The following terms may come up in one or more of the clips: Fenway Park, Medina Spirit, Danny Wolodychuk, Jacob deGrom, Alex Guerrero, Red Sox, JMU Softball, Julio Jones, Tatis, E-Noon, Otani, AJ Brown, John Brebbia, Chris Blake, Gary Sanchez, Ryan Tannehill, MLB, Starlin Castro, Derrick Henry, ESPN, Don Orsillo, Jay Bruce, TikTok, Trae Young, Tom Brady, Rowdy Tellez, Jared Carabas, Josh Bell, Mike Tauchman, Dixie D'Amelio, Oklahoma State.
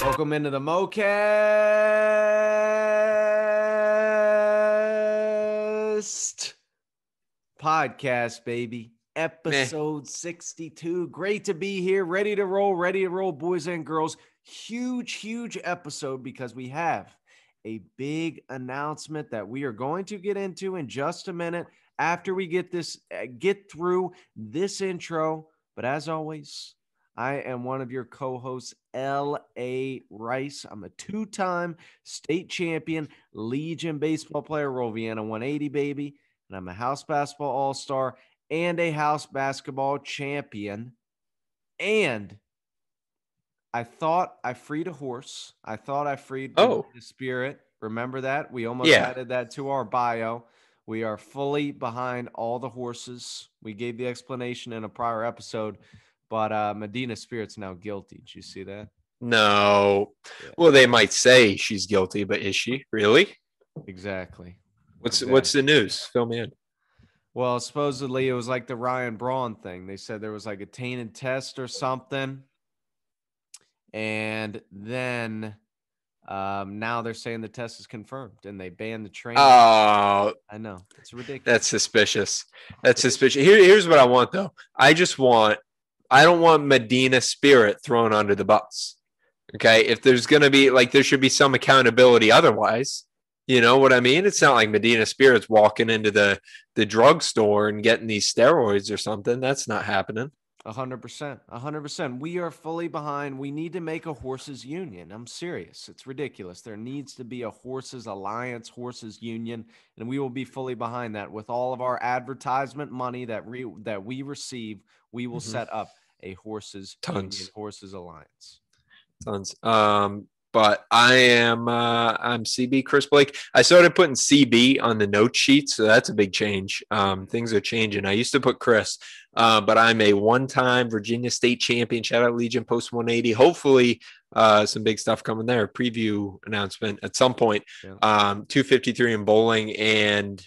Welcome into the MoeCast podcast, baby. Episode 62. Great to be here. Ready to roll, boys and girls. Huge episode because we have a big announcement that we are going to get into in just a minute after we get through this intro. But as always, I am one of your co-hosts, L.A. Rice. I'm a two-time state champion, Legion baseball player, Roviana 180, baby. And I'm a house basketball all-star and a house basketball champion. And I thought I freed a horse. I thought I freed the spirit. Remember that? We almost added that to our bio. We are fully behind all the horses. We gave the explanation in a prior episode. But Medina Spirit's now guilty. Did you see that? No. Yeah. Well, they might say she's guilty, but is she really? Exactly. What's the news? Fill me in. Well, supposedly it was like the Ryan Braun thing. They said there was like a tainted test or something. And then now they're saying the test is confirmed and they banned the train. Oh, I know. It's ridiculous. That's suspicious. Here's what I want, though. I don't want Medina Spirit thrown under the bus, okay? If there's going to be, there should be some accountability otherwise. You know what I mean? It's not like Medina Spirit's walking into the drugstore and getting these steroids or something. That's not happening. 100%. We are fully behind. We need to make a horses union. I'm serious. It's ridiculous. There needs to be a horses alliance, horses union, and we will be fully behind that with all of our advertisement money that we receive. We will set up a horses union, horses alliance. Tons. But I am I'm CB Chris Blake. I started putting CB on the note sheet, so that's a big change. Things are changing. I used to put Chris, but I'm a one-time Virginia State champion. Shout out Legion Post 180. Hopefully, some big stuff coming there. Preview announcement at some point. Yeah. 253 in bowling, and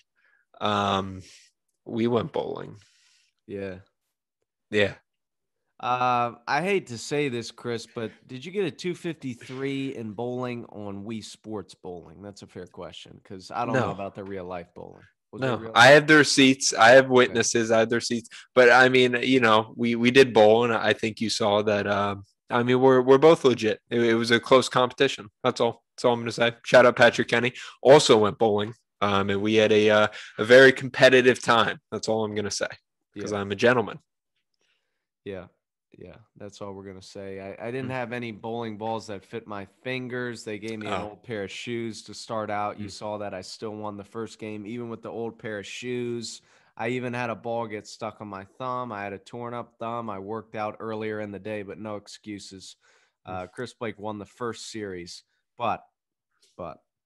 we went bowling. Yeah. I hate to say this, Chris, but did you get a 253 in bowling on Wii Sports bowling? That's a fair question because I don't know about the real life bowling. I have their seats. I have witnesses. I have their seats. But I mean, we did bowl, and I think you saw that. We're both legit. It was a close competition. That's all. That's all I'm going to say. Shout out Patrick Kenny. Also went bowling, and we had a very competitive time. That's all I'm going to say because I'm a gentleman. Yeah, that's all we're going to say. I didn't have any bowling balls that fit my fingers. They gave me an old pair of shoes to start out. You saw that I still won the first game, even with the old pair of shoes. I even had a ball get stuck on my thumb. I had a torn up thumb. I worked out earlier in the day, but no excuses. Chris Blake won the first series, but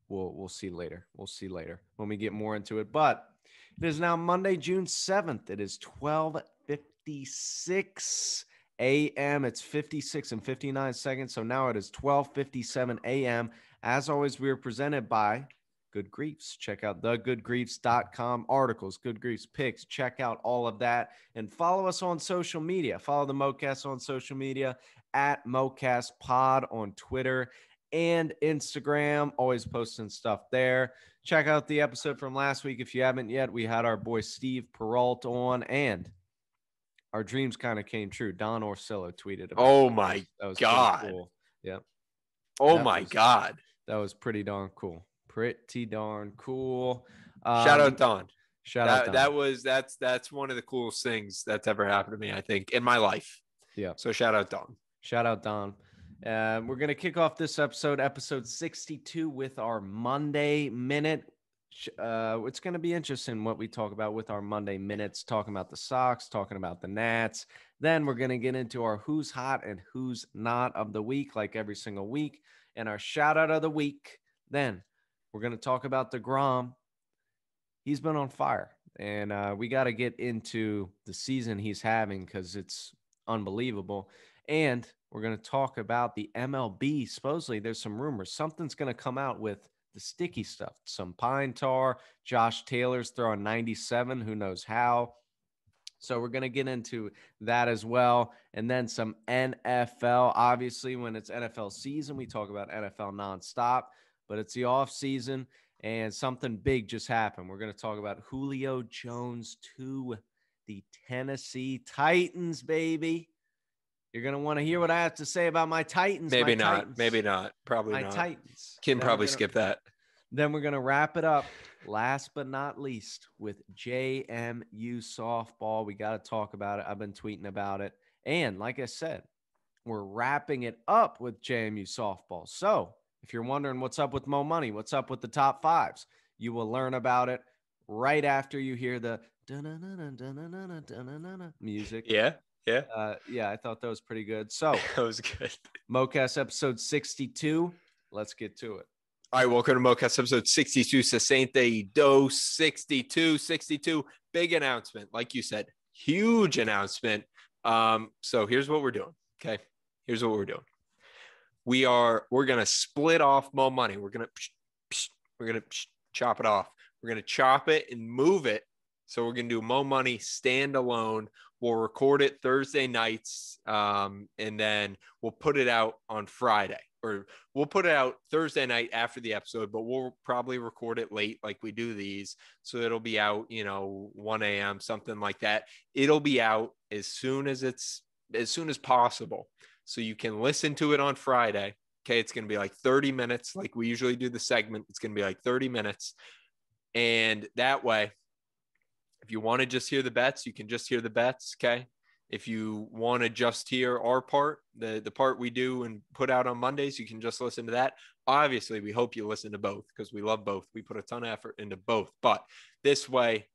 we'll see later. We'll see later when we get more into it. But it is now Monday, June 7th. It is 12:56 a.m. It's 56 and 59 seconds. So now it is 12:57 a.m. As always, we are presented by Good Griefs. Check out thegoodgriefs.com articles, Good Griefs picks. Check out all of that and follow us on social media. Follow the MoeCast on social media at MoeCastPod on Twitter and Instagram. Always posting stuff there. Check out the episode from last week if you haven't yet. We had our boy Steve Peralt on and our dreams kind of came true. Don Orsillo tweeted about it. That was God. Pretty cool. Yeah. God. That was pretty darn cool. Shout out Don. Shout out Don. That's one of the coolest things that's ever happened to me, I think, in my life. Yeah. So shout out Don. We're going to kick off this episode 62, with our Monday Minute. It's going to be interesting what we talk about with our Monday Minutes, talking about the Sox, talking about the Nats. Then we're going to get into our who's hot and who's not of the week, like every single week, and our shout out of the week. Then we're going to talk about DeGrom. He's been on fire, and we got to get into the season he's having because it's unbelievable. And we're going to talk about the MLB. Supposedly there's some rumors. Something's going to come out with the sticky stuff, some pine tar. Josh Taylor's throwing 97. Who knows how? So we're going to get into that as well. And then some NFL. Obviously, when it's NFL season, we talk about NFL nonstop, but it's the off season and something big just happened. We're going to talk about Julio Jones to the Tennessee Titans, baby. You're going to want to hear what I have to say about my Titans. Maybe not. Titans. Maybe not. Probably my not. Titans. Can then probably skip that. Then we're going to wrap it up, last but not least, with JMU Softball. We got to talk about it. I've been tweeting about it. And like I said, we're wrapping it up with JMU Softball. So if you're wondering what's up with Mo Money, what's up with the top fives, you will learn about it right after you hear the music. Yeah. Yeah. Yeah, I thought that was pretty good. So that was good. MoeCast episode 62. Let's get to it. All right, welcome to MoeCast episode 62, Sesente Do 62, 62. Big announcement, like you said, huge announcement. So here's what we're doing, okay? Here's what we're doing. We're gonna split off Mo Money. We're gonna chop it off. We're gonna chop it and move it. So we're gonna do Mo Money standalone. We'll record it Thursday nights, and then we'll put it out on Friday. Or we'll put it out Thursday night after the episode, but we'll probably record it late like we do these. So it'll be out, 1 a.m., something like that. It'll be out as soon as possible. So you can listen to it on Friday. Okay, it's going to be like 30 minutes like we usually do the segment. It's going to be like 30 minutes. And that way, if you want to just hear the bets, you can just hear the bets, okay? If you want to just hear our part, the part we do and put out on Mondays, you can just listen to that. Obviously, we hope you listen to both because we love both. We put a ton of effort into both. But this way,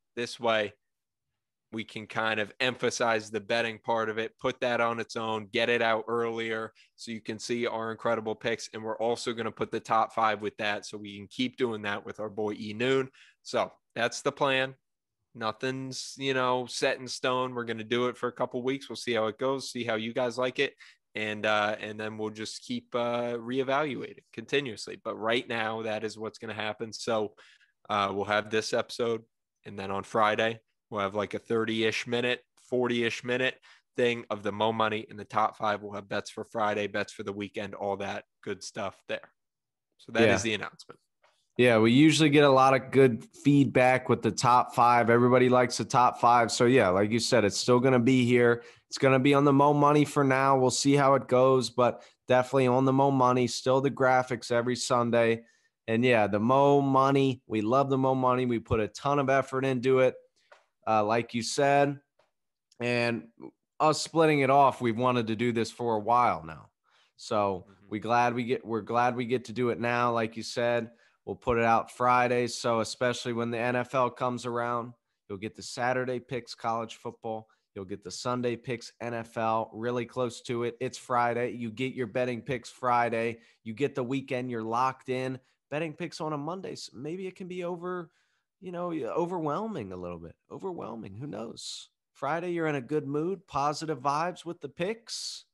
we can kind of emphasize the betting part of it, put that on its own, get it out earlier so you can see our incredible picks. And we're also going to put the top five with that so we can keep doing that with our boy E-Noon. So that's the plan. Nothing's, set in stone. We're going to do it for a couple of weeks. We'll see how it goes, see how you guys like it. And then we'll just keep reevaluating continuously. But right now, that is what's going to happen. So we'll have this episode. And then on Friday, we'll have like a 30-ish minute, 40-ish minute thing of the Mo Money in the top five. We'll have bets for Friday, bets for the weekend, all that good stuff there. So that is the announcement. Yeah, we usually get a lot of good feedback with the top five. Everybody likes the top five. So, yeah, like you said, it's still going to be here. It's going to be on the Mo Money for now. We'll see how it goes, but definitely on the Mo Money. Still the graphics every Sunday. And, yeah, the Mo Money. We love the Mo Money. We put a ton of effort into it, like you said. And us splitting it off, we've wanted to do this for a while now. So we're glad we get to do it now, like you said. We'll put it out Friday, so especially when the NFL comes around, you'll get the Saturday picks, college football. You'll get the Sunday picks, NFL, really close to it. It's Friday. You get your betting picks Friday. You get the weekend. You're locked in. Betting picks on a Monday, so maybe it can be overwhelming a little bit. Overwhelming, who knows? Friday, you're in a good mood, positive vibes with the picks.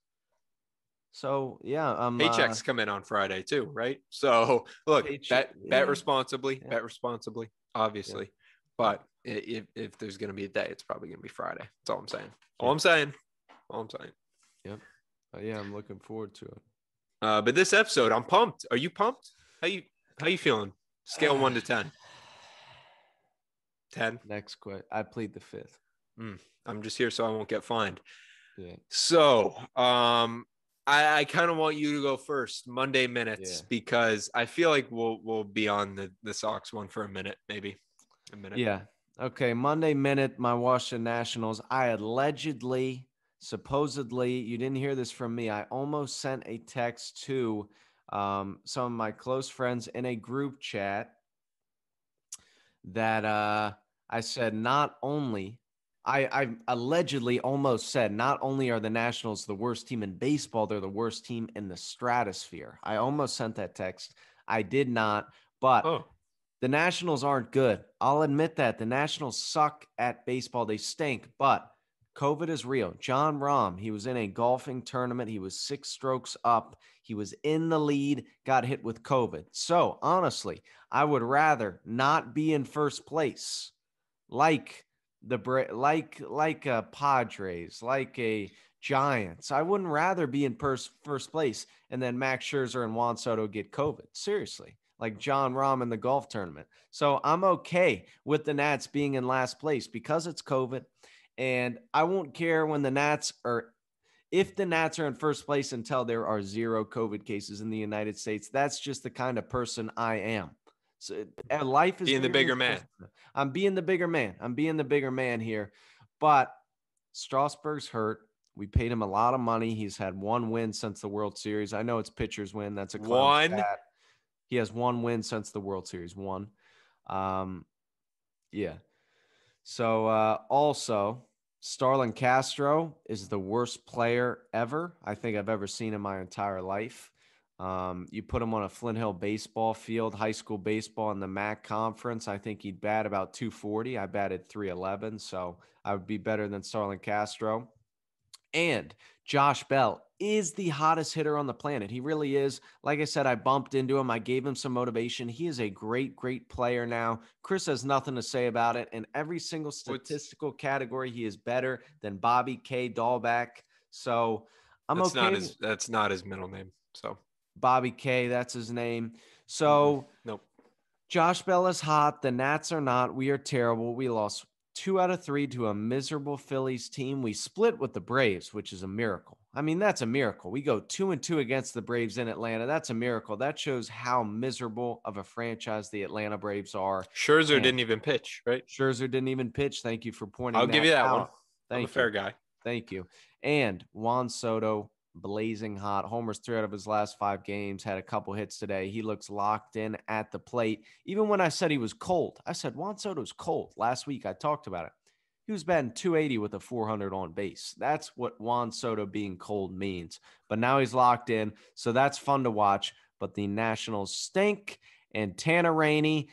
So, yeah. Paychecks come in on Friday too, right? So, look, bet responsibly, obviously. Yeah. But if there's going to be a day, it's probably going to be Friday. That's all I'm saying. All I'm saying. Yep. Yeah, I'm looking forward to it. But this episode, I'm pumped. Are you pumped? How you feeling? Scale 1 to 10. 10. Next question. I plead the fifth. I'm just here so I won't get fined. Yeah. So, I kind of want you to go first, Monday minutes, because I feel like we'll be on the Sox one for a minute, maybe a minute. Yeah. Okay. Monday minute, my Washington Nationals. I allegedly, supposedly, you didn't hear this from me. I almost sent a text to some of my close friends in a group chat that I said, I allegedly almost said, not only are the Nationals the worst team in baseball, they're the worst team in the stratosphere. I almost sent that text. I did not, but The Nationals aren't good. I'll admit that. The Nationals suck at baseball. They stink, but COVID is real. John Rahm, he was in a golfing tournament. He was 6 strokes up. He was in the lead, got hit with COVID. So honestly, I would rather not be in first place like like a Padres, like a Giants. I wouldn't rather be in first place and then Max Scherzer and Juan Soto get COVID. Seriously, like John Rahm in the golf tournament. So I'm okay with the Nats being in last place because it's COVID, and I won't care when the Nats are if the Nats are in first place until there are zero COVID cases in the United States. That's just the kind of person I am. So life is being the bigger man. I'm being the bigger man here, but Strasburg's hurt. We paid him a lot of money. He's had one win since the World Series. I know it's pitchers win. That's a clown stat. He has one win since the World Series. One. Yeah. So also Starlin Castro is the worst player ever I think I've ever seen in my entire life. You put him on a Flint Hill baseball field, high school baseball in the MAC conference. I think he'd bat about 240. I batted 311. So I would be better than Starlin Castro. And Josh Bell is the hottest hitter on the planet. He really is. Like I said, I bumped into him. I gave him some motivation. He is a great, great player now. Chris has nothing to say about it. In every single statistical category, he is better than Bobby K. Dahlback. So that's not his middle name. So. Bobby K, that's his name. So nope. Josh Bell is hot. The Nats are not. We are terrible. We lost 2 out of 3 to a miserable Phillies team. We split with the Braves, which is a miracle. I mean, that's a miracle. We go 2-2 against the Braves in Atlanta. That's a miracle. That shows how miserable of a franchise the Atlanta Braves are. Scherzer didn't even pitch, right? Scherzer didn't even pitch. Thank you for pointing out. I'll give you that one. I'm a fair guy. Thank you. And Juan Soto, blazing hot. Homers 3 out of his last 5 games, had a couple hits today. He looks locked in at the plate. Even when I said he was cold, I said Juan Soto's cold. Last week I talked about it. He was batting 280 with a 400 on base. That's what Juan Soto being cold means. But now he's locked in, so that's fun to watch. But the Nationals stink, and Tanner Rainey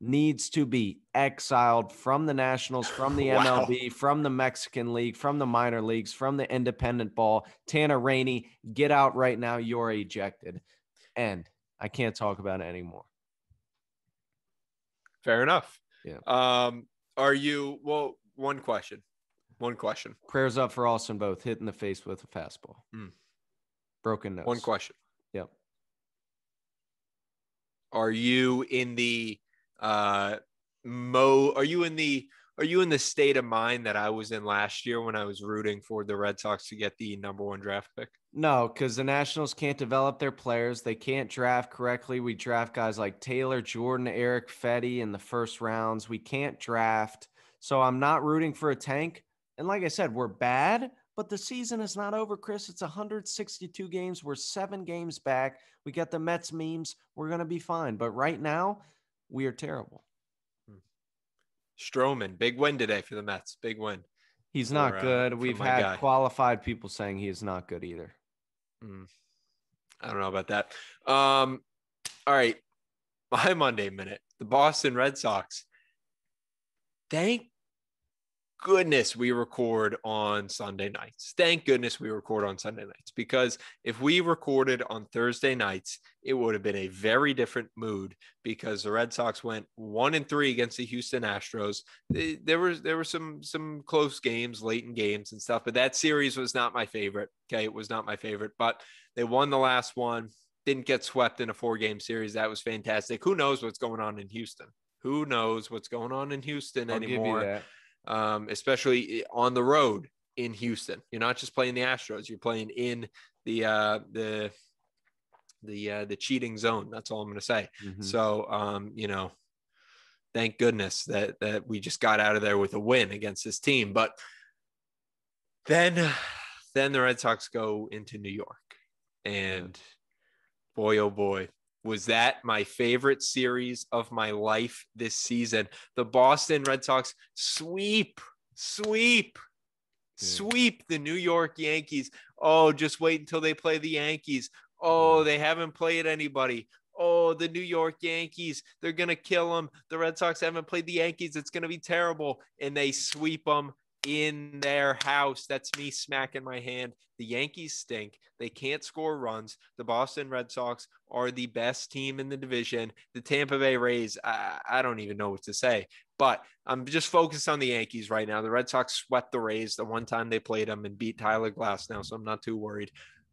needs to be exiled from the Nationals, from the MLB, from the Mexican League, from the minor leagues, from the independent ball. Tanner Rainey, get out right now. You're ejected. And I can't talk about it anymore. Fair enough. Yeah. One question. Prayers up for Austin Both, hit in the face with a fastball. Broken nose. One question. Yep. Are you in the Are you in the state of mind that I was in last year when I was rooting for the Red Sox to get the #1 draft pick? No, because the Nationals can't develop their players. They can't draft correctly. We draft guys like Taylor, Jordan, Eric, Fetty in the first rounds. We can't draft. So I'm not rooting for a tank. And like I said, we're bad. But the season is not over, Chris. It's 162 games. We're 7 games back. We got the Mets memes. We're going to be fine. But right now, we are terrible. Stroman, big win today for the Mets. Big win. He's not good. We've had qualified people saying he is not good either. I don't know about that. All right. My Monday minute, the Boston Red Sox. Thank goodness we record on Sunday nights. Thank goodness we record on Sunday nights, because if we recorded on Thursday nights, it would have been a very different mood, because the Red Sox went 1-3 against the Houston Astros. There were some close games, late in games and stuff, but that series was not my favorite. Okay. It was not my favorite, but they won the last one, didn't get swept in a 4-game series. That was fantastic. Who knows what's going on in Houston? Who knows what's going on in Houston anymore? Especially on the road in Houston. You're not just playing the Astros, you're playing in the cheating zone. That's all I'm going to say. So, thank goodness that we just got out of there with a win against this team. But then the Red Sox go into New York, and boy, oh boy, was that my favorite series of my life this season. The Boston Red Sox sweep the New York Yankees. Oh, just wait until they play the Yankees. Oh, they haven't played anybody. Oh, the New York Yankees, they're going to kill them. The Red Sox haven't played the Yankees. It's going to be terrible. And they sweep them. in their house. That's me smacking my hand. The Yankees stink. They can't score runs. The Boston Red Sox are the best team in the division. The Tampa Bay Rays, I don't even know what to say, but I'm just focused on the Yankees right now. The Red Sox swept the Rays the one time they played them and beat Tyler Glasnow, so I'm not too worried.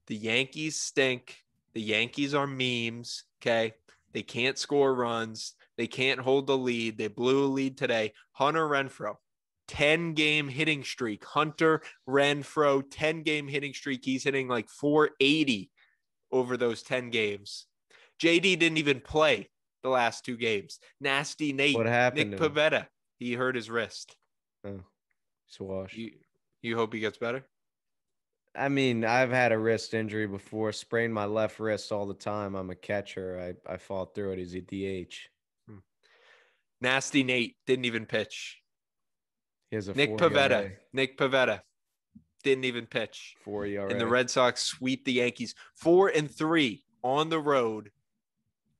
The Yankees stink. The Yankees are memes, okay? They can't score runs. They can't hold the lead. They blew a lead today. Hunter Renfroe, 10-game hitting streak. Hunter Renfroe, 10-game hitting streak. He's hitting like .480 over those 10 games. JD didn't even play the last two games. Nasty Nate. What happened? Nick Pivetta. He hurt his wrist. Oh, swash. You hope he gets better? I mean, I've had a wrist injury before. Sprained my left wrist all the time. I'm a catcher. I fought through it. He's a DH. Nasty Nate didn't even pitch. Nick Pivetta didn't even pitch. 4 ERA. And the Red Sox sweep the Yankees 4-3 on the road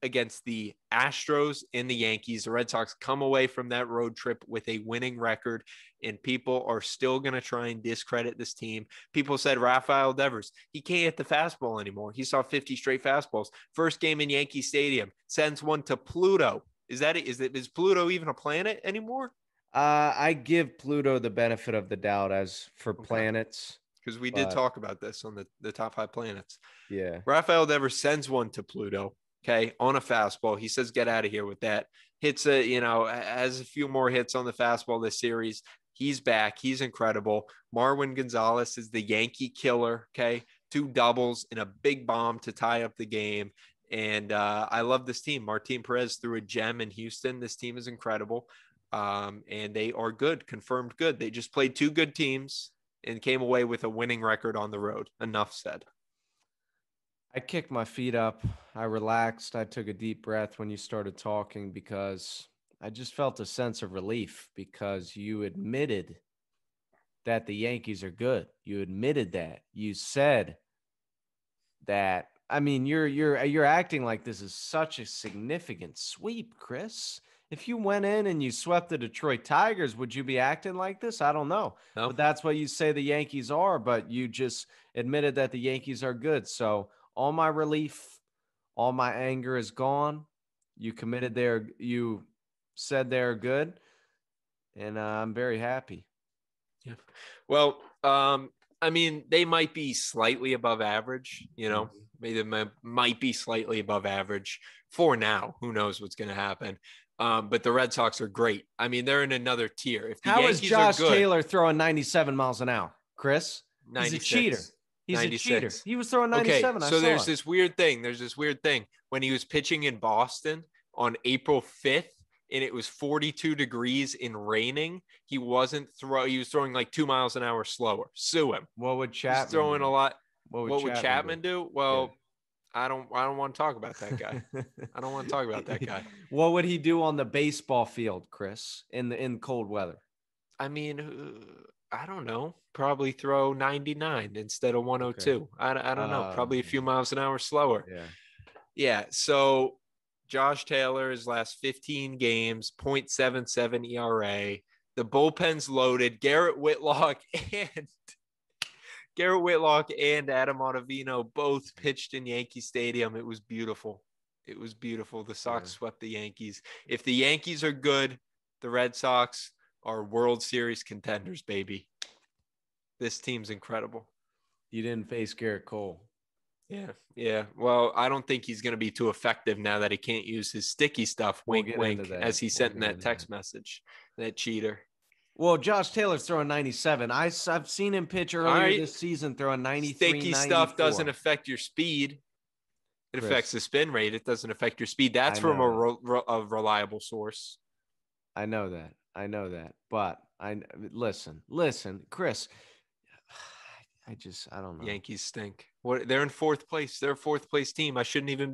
against the Astros and the Yankees. The Red Sox come away from that road trip with a winning record, and people are still going to try and discredit this team. People said Rafael Devers, he can't hit the fastball anymore. He saw 50 straight fastballs. First game in Yankee Stadium, sends one to Pluto. Is Pluto even a planet anymore? I give Pluto the benefit of the doubt as for planets. Because we did talk about this on the top 5 planets. Yeah. Rafael Devers sends one to Pluto, okay, on a fastball. He says, get out of here with that. Has a few more hits on the fastball this series. He's back. He's incredible. Marwin Gonzalez is the Yankee killer, okay? 2 doubles and a big bomb to tie up the game. And I love this team. Martin Perez threw a gem in Houston. This team is incredible. And they are good, confirmed good. They just played 2 good teams and came away with a winning record on the road. Enough said. I kicked my feet up. I relaxed. I took a deep breath when you started talking because I just felt a sense of relief because you admitted that the Yankees are good. You admitted that. You said that. I mean, you're acting like this is such a significant sweep, Chris. If you went in and you swept the Detroit Tigers, would you be acting like this? I don't know. No. But that's what you say the Yankees are, but you just admitted that the Yankees are good. So all my relief, all my anger is gone. You said they're good, and I'm very happy. Yeah. Well, I mean, they might be slightly above average, you know. Maybe they might be slightly above average for now. Who knows what's going to happen? But the Red Sox are great. I mean, they're in another tier. If the How Yankees is Josh Taylor throwing 97 miles an hour, Chris? He's a cheater. He's 96. A cheater. He was throwing 97. Okay, so there's this weird thing. When he was pitching in Boston on April 5th, and it was 42 degrees and raining, he was throwing like 2 miles an hour slower. Sue him. What would Chapman He's throwing do? A lot. What would Chapman do? Well, yeah. I don't want to talk about that guy. What would he do on the baseball field, Chris, in cold weather? I mean, I don't know. Probably throw 99 instead of 102. Okay. I don't know. Probably a few miles an hour slower. Yeah. So Josh Taylor's last 15 games, 0.77 ERA. The bullpen's loaded. Garrett Whitlock and Adam Ottavino both pitched in Yankee Stadium. It was beautiful. The Sox swept the Yankees. If the Yankees are good, the Red Sox are World Series contenders, baby. This team's incredible. You didn't face Garrett Cole. Yeah. Well, I don't think he's going to be too effective now that he can't use his sticky stuff, wink, as he sent in that text message, that cheater. Well, Josh Taylor's throwing 97. I've seen him pitch earlier this season throwing 93, Sticky 94. Stuff doesn't affect your speed. It affects the spin rate. It doesn't affect your speed. That's from a reliable source. I know that. But listen, Chris, I don't know. Yankees stink. They're in 4th place. They're a 4th place team.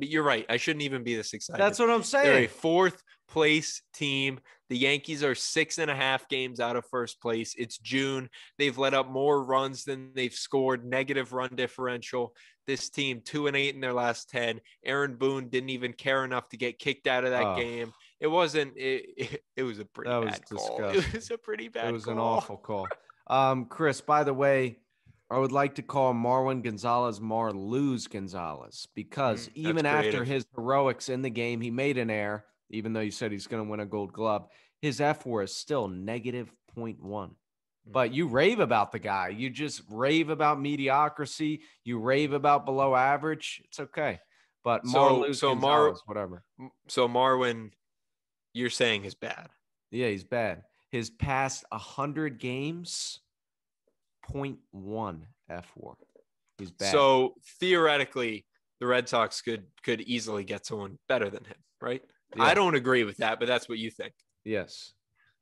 You're right. I shouldn't even be this excited. That's what I'm saying. They're a 4th place team. The Yankees are 6.5 games out of 1st place. It's June. They've let up more runs than they've scored. Negative run differential. This team 2-8 in their last 10. Aaron Boone didn't even care enough to get kicked out of that game. It was a pretty bad call. It was an awful call. Chris, by the way, I would like to call Marwin Gonzalez Marluz Gonzalez, because even after his heroics in the game, he made an error, even though you said he's going to win a gold glove. His F-war is still -0.1. But you rave about the guy. You just rave about mediocrity. You rave about below average. It's okay. But Marwin, whatever. So Marwin, you're saying is bad. Yeah, he's bad. His past 100 games, 0.1 F-war. He's bad. So theoretically, the Red Sox could easily get someone better than him, right? Yeah. I don't agree with that, but that's what you think. Yes.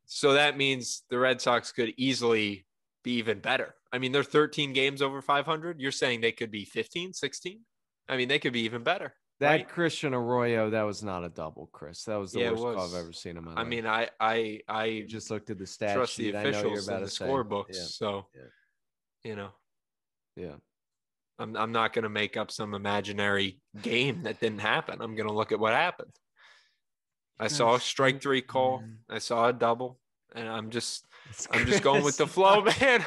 So that means the Red Sox could easily be even better. I mean, they're 13 games over 500. You're saying they could be 15, 16? I mean, they could be even better. That right? Christian Arroyo, that was not a double, Chris. That was the worst call I've ever seen in my life. I mean, I just looked at the stat trust sheet. The officials and the scorebooks. Yeah. So, you know. Yeah. I'm not going to make up some imaginary game that didn't happen. I'm going to look at what happened. I saw a strike-three call. I saw a double, and I'm just going with the flow, man.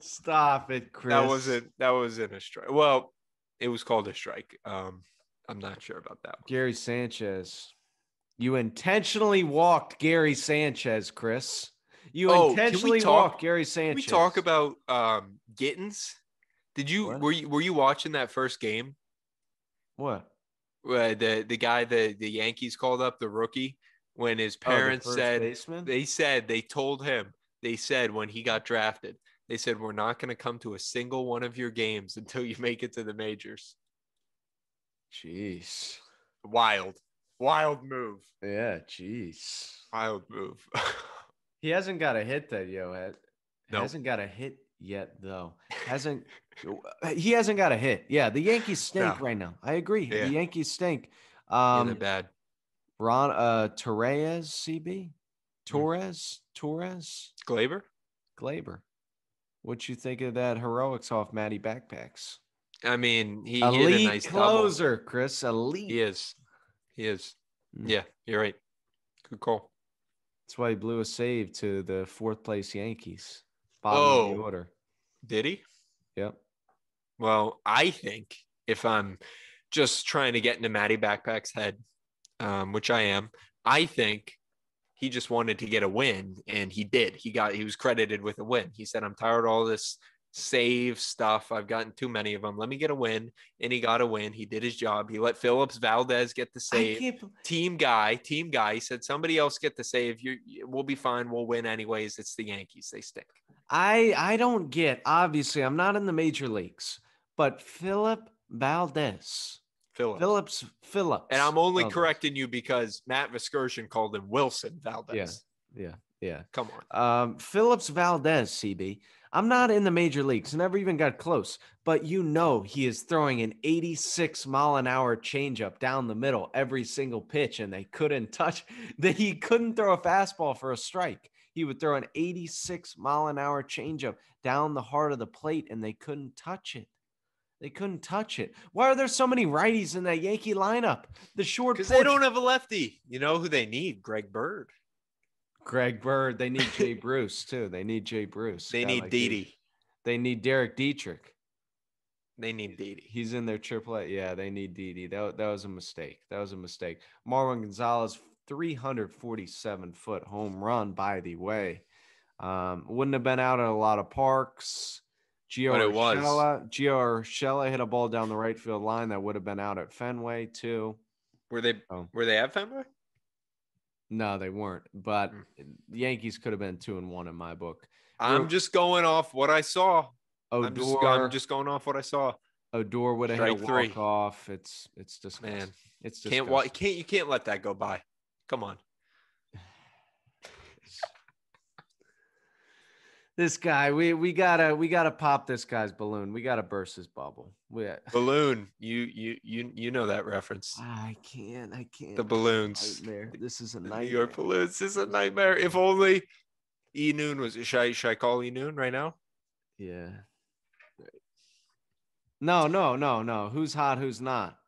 Stop it, Chris. That wasn't a strike. Well, it was called a strike. I'm not sure about that one. Gary Sanchez, you intentionally walked Gary Sanchez, Chris. You intentionally walked Gary Sanchez. Can we talk about Gittins? Were you watching that first game? What? The guy the Yankees called up, the rookie, when his parents told him when he got drafted, they said, we're not going to come to a single one of your games until you make it to the majors. Jeez. Wild move. Yeah, jeez. Wild move. He hasn't got a hit that hasn't got a hit yet, though. He hasn't got a hit. Yeah, the Yankees stink right now. I agree. Yeah. The Yankees stink. They're bad. Ron Torres, CB? Torres? Glaber. What you think of that heroics off Matty Backpacks? I mean, he hit a nice closer, double. Chris. Elite. He is. Yeah, you're right. Good call. That's why he blew a save to the fourth place Yankees. Bottom of the order. Did he? Yep. Well, I think if I'm just trying to get into Matty Backpack's head, which I am, I think he just wanted to get a win, and he did. He was credited with a win. He said, I'm tired of all this save stuff. I've gotten too many of them. Let me get a win. And he got a win. He did his job. He let Phillips Valdez get the save. Team guy. He said, somebody else get the save. We'll be fine. We'll win anyways. It's the Yankees. They stink. I don't get, obviously, I'm not in the major leagues, but Philip Valdez. Phillips. And I'm only correcting you because Matt Viscursion called him Wilson Valdez. Yeah. Come on. Phillips Valdez, CB. I'm not in the major leagues, never even got close, but you know he is throwing an 86-mile-an-hour changeup down the middle every single pitch, and he couldn't throw a fastball for a strike. He would throw an 86-mile-an-hour changeup down the heart of the plate, and they couldn't touch it. Why are there so many righties in that Yankee lineup? Because they don't have a lefty. You know who they need? Greg Bird. They need Jay Bruce, too. They need Didi. They need Derek Dietrich. They need Didi. He's in their AAA. Yeah, they need Didi. That was a mistake. Marwin Gonzalez, 347-foot home run, by the way. Wouldn't have been out at a lot of parks. Gio Urshela hit a ball down the right field line that would have been out at Fenway, too. Were they at Fenway? No, they weren't, but the Yankees could have been 2-1 in my book. I'm just going off what I saw. I'm just going off what I saw. Odor would have had a walk off. It's disgusting. Man, it's disgusting. You can't let that go by. Come on. This guy, we gotta pop this guy's balloon. We gotta burst his bubble. Balloon, you know that reference. I can't. The balloons. This is a nightmare. The New York balloons is a nightmare. If only E-Noon was. Should I call E-Noon right now? Yeah. No. Who's hot? Who's not?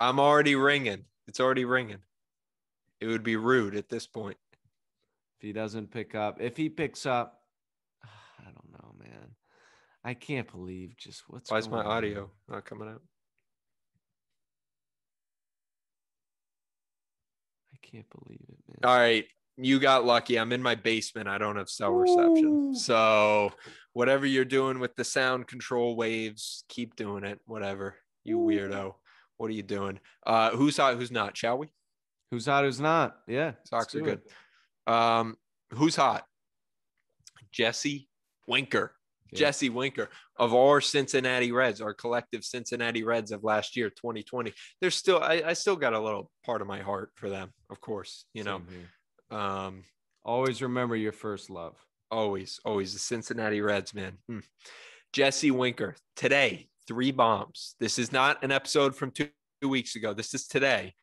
I'm already ringing. It's already ringing. It would be rude at this point. If he picks up, man. I can't believe just what's going on. Why is my audio not coming up? I can't believe it, man. All right. You got lucky. I'm in my basement. I don't have cell reception. Ooh. So whatever you're doing with the sound control waves, keep doing it. Whatever. You weirdo. What are you doing? Who's hot? Who's not? Shall we? Who's hot? Who's not? Yeah. Sox are good. Who's hot? Jesse Winker. Yeah. Jesse Winker of our Cincinnati Reds, our collective Cincinnati Reds of last year, 2020. There's still, I still got a little part of my heart for them, of course. You know. Always remember your first love. Always the Cincinnati Reds, man. Jesse Winker today, 3 bombs. This is not an episode from 2 weeks ago. This is today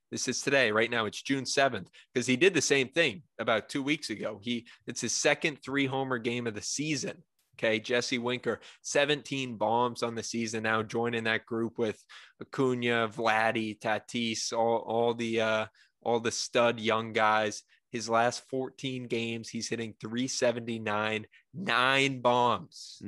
right now. It's June 7th because he did the same thing about 2 weeks ago. It's his second 3-homer game of the season. Okay. Jesse Winker, 17 bombs on the season now, joining that group with Acuna, Vladdy, Tatis, all the stud young guys. His last 14 games, he's hitting .379, 9 bombs.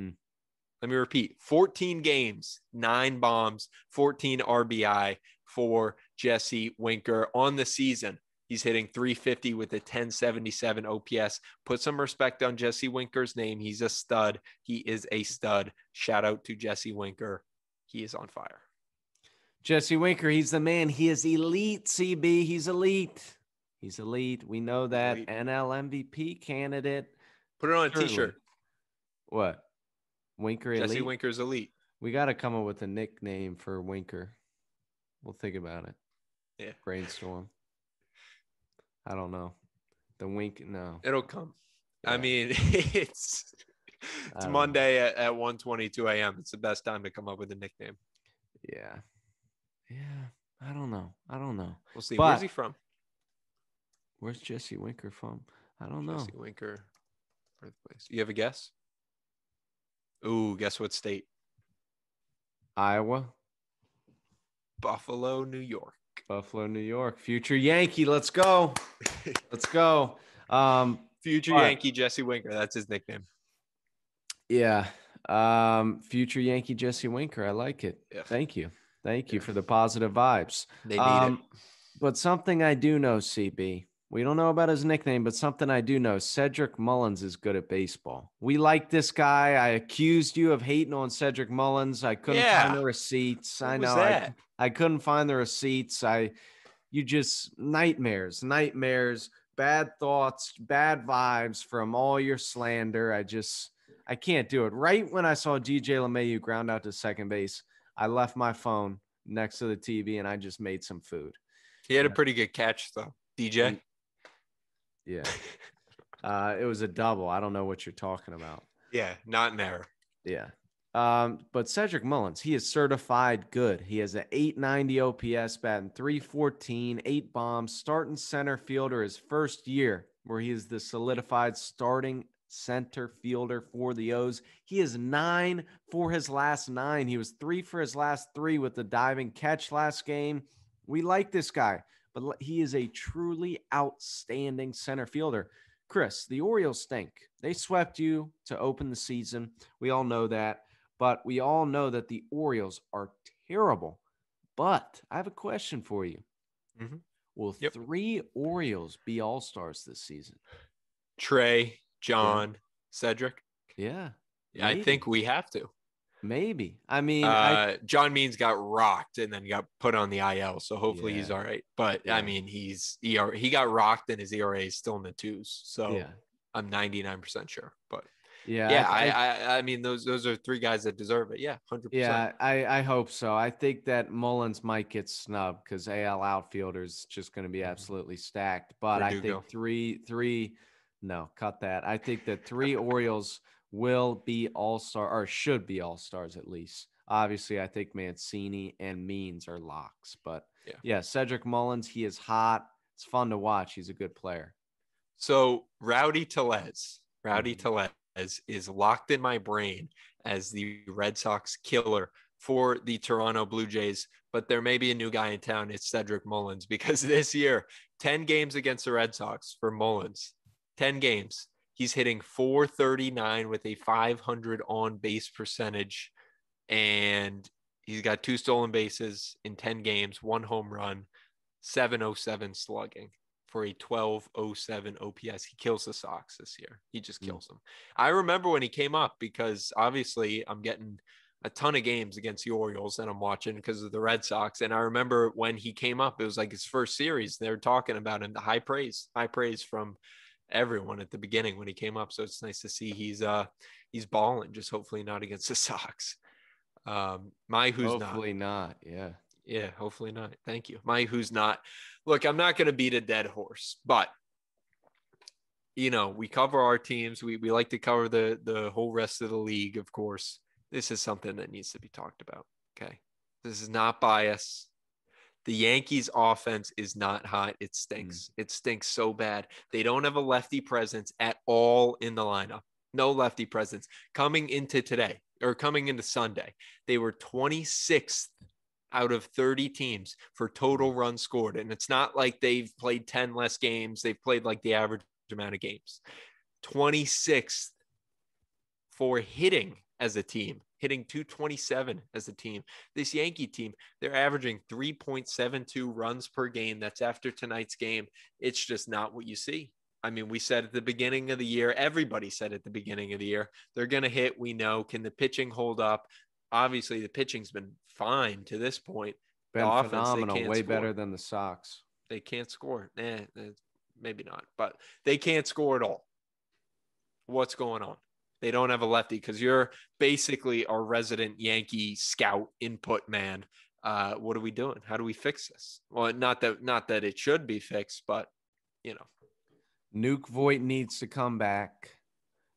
Let me repeat, 14 games, 9 bombs, 14 RBI for Jesse Winker on the season. He's hitting .350 with a .1077 OPS. Put some respect on Jesse Winker's name. He's a stud. He is a stud. Shout out to Jesse Winker. He is on fire. Jesse Winker, he's the man. He is elite, CB. He's elite. He's elite. We know that. Elite. NL MVP candidate. Put it on a t-shirt. What? Winker elite? Jesse Winker's elite. We got to come up with a nickname for Winker. We'll think about it. Yeah. Brainstorm. I don't know. The Wink, no. It'll come. Yeah. I mean, it's Monday at 1:22 a.m. It's the best time to come up with a nickname. Yeah. Yeah. I don't know. We'll see. Where's he from? Where's Jesse Winker from? I don't know. Jesse Winker, birthplace. You have a guess? Ooh, guess what state? Iowa. Buffalo, New York. Buffalo, New York. Future Yankee. Let's go. Let's go. Future Yankee Jesse Winker. That's his nickname. Yeah. Future Yankee Jesse Winker. I like it. Yeah. Thank you for the positive vibes. They need it. But something I do know, CB. We don't know about his nickname, but something I do know, Cedric Mullins is good at baseball. We like this guy. I accused you of hating on Cedric Mullins. I couldn't find the receipts. What I know. I couldn't find the receipts. You just nightmares, bad thoughts, bad vibes from all your slander. I can't do it. Right when I saw DJ LeMahieu ground out to second base, I left my phone next to the TV and I just made some food. He had a pretty good catch though. DJ. Yeah. It was a double. I don't know what you're talking about. Yeah, not an error. Yeah. But Cedric Mullins, he is certified good. He has an .890 OPS, batting .314, 8 bombs, starting center fielder his first year, where he is the solidified starting center fielder for the O's. He is 9 for his last 9. He was 3 for his last 3 with the diving catch last game. We like this guy. But he is a truly outstanding center fielder. Chris, the Orioles stink. They swept you to open the season. We all know that. But we all know that the Orioles are terrible. But I have a question for you. Mm-hmm. Will 3 Orioles be all-stars this season? Trey, John, Cedric? Yeah. Maybe. I think we have to. Maybe. I mean, John Means got rocked and then got put on the IL, so hopefully he's all right. But I mean, he got rocked and his ERA is still in the 2s, so I'm 99% sure. But I mean, those are 3 guys that deserve it. Yeah, 100%. Yeah, I hope so. I think that Mullins might get snubbed because AL outfielders just going to be absolutely stacked. But Verdugo. I think I think that 3 Orioles will be all-star or should be all-stars at least. Obviously, I think Mancini and Means are locks. But, Cedric Mullins, he is hot. It's fun to watch. He's a good player. So, Rowdy Tellez is locked in my brain as the Red Sox killer for the Toronto Blue Jays. But there may be a new guy in town. It's Cedric Mullins, because this year, 10 games against the Red Sox for Mullins. 10 games. He's hitting .439 with a .500 on base percentage, and he's got 2 stolen bases in 10 games, 1 home run, .707 slugging for a .1207 OPS. He kills the Sox this year. He just kills them. I remember when he came up because obviously I'm getting a ton of games against the Orioles and I'm watching because of the Red Sox. And I remember when he came up, it was like his first series. They were talking about him, the high praise from everyone at the beginning when he came up. So it's nice to see he's balling, just hopefully not against the Sox. Hopefully not. Thank you. My who's not. Look, I'm not going to beat a dead horse, but you know, we cover our teams. We like to cover the whole rest of the league, of course. This is something that needs to be talked about. Okay. This is not bias. The Yankees offense is not hot. It stinks. It stinks so bad. They don't have a lefty presence at all in the lineup. No lefty presence coming into Sunday. They were 26th out of 30 teams for total runs scored. And it's not like they've played 10 less games. They've played like the average amount of games. 26th for hitting as a team, hitting .227 as a team. This Yankee team, they're averaging 3.72 runs per game. That's after tonight's game. It's just not what you see. I mean, we said at the beginning of the year, everybody said at the beginning of the year, they're going to hit. We know. Can the pitching hold up? Obviously, the pitching's been fine to this point. Been the offense, phenomenal, way score. Better than the Sox. They can't score. Maybe not, but they can't score at all. What's going on? They don't have a lefty because you're basically our resident Yankee scout input man. What are we doing? How do we fix this? Well, not that it should be fixed, but you know. Nuke Voit needs to come back.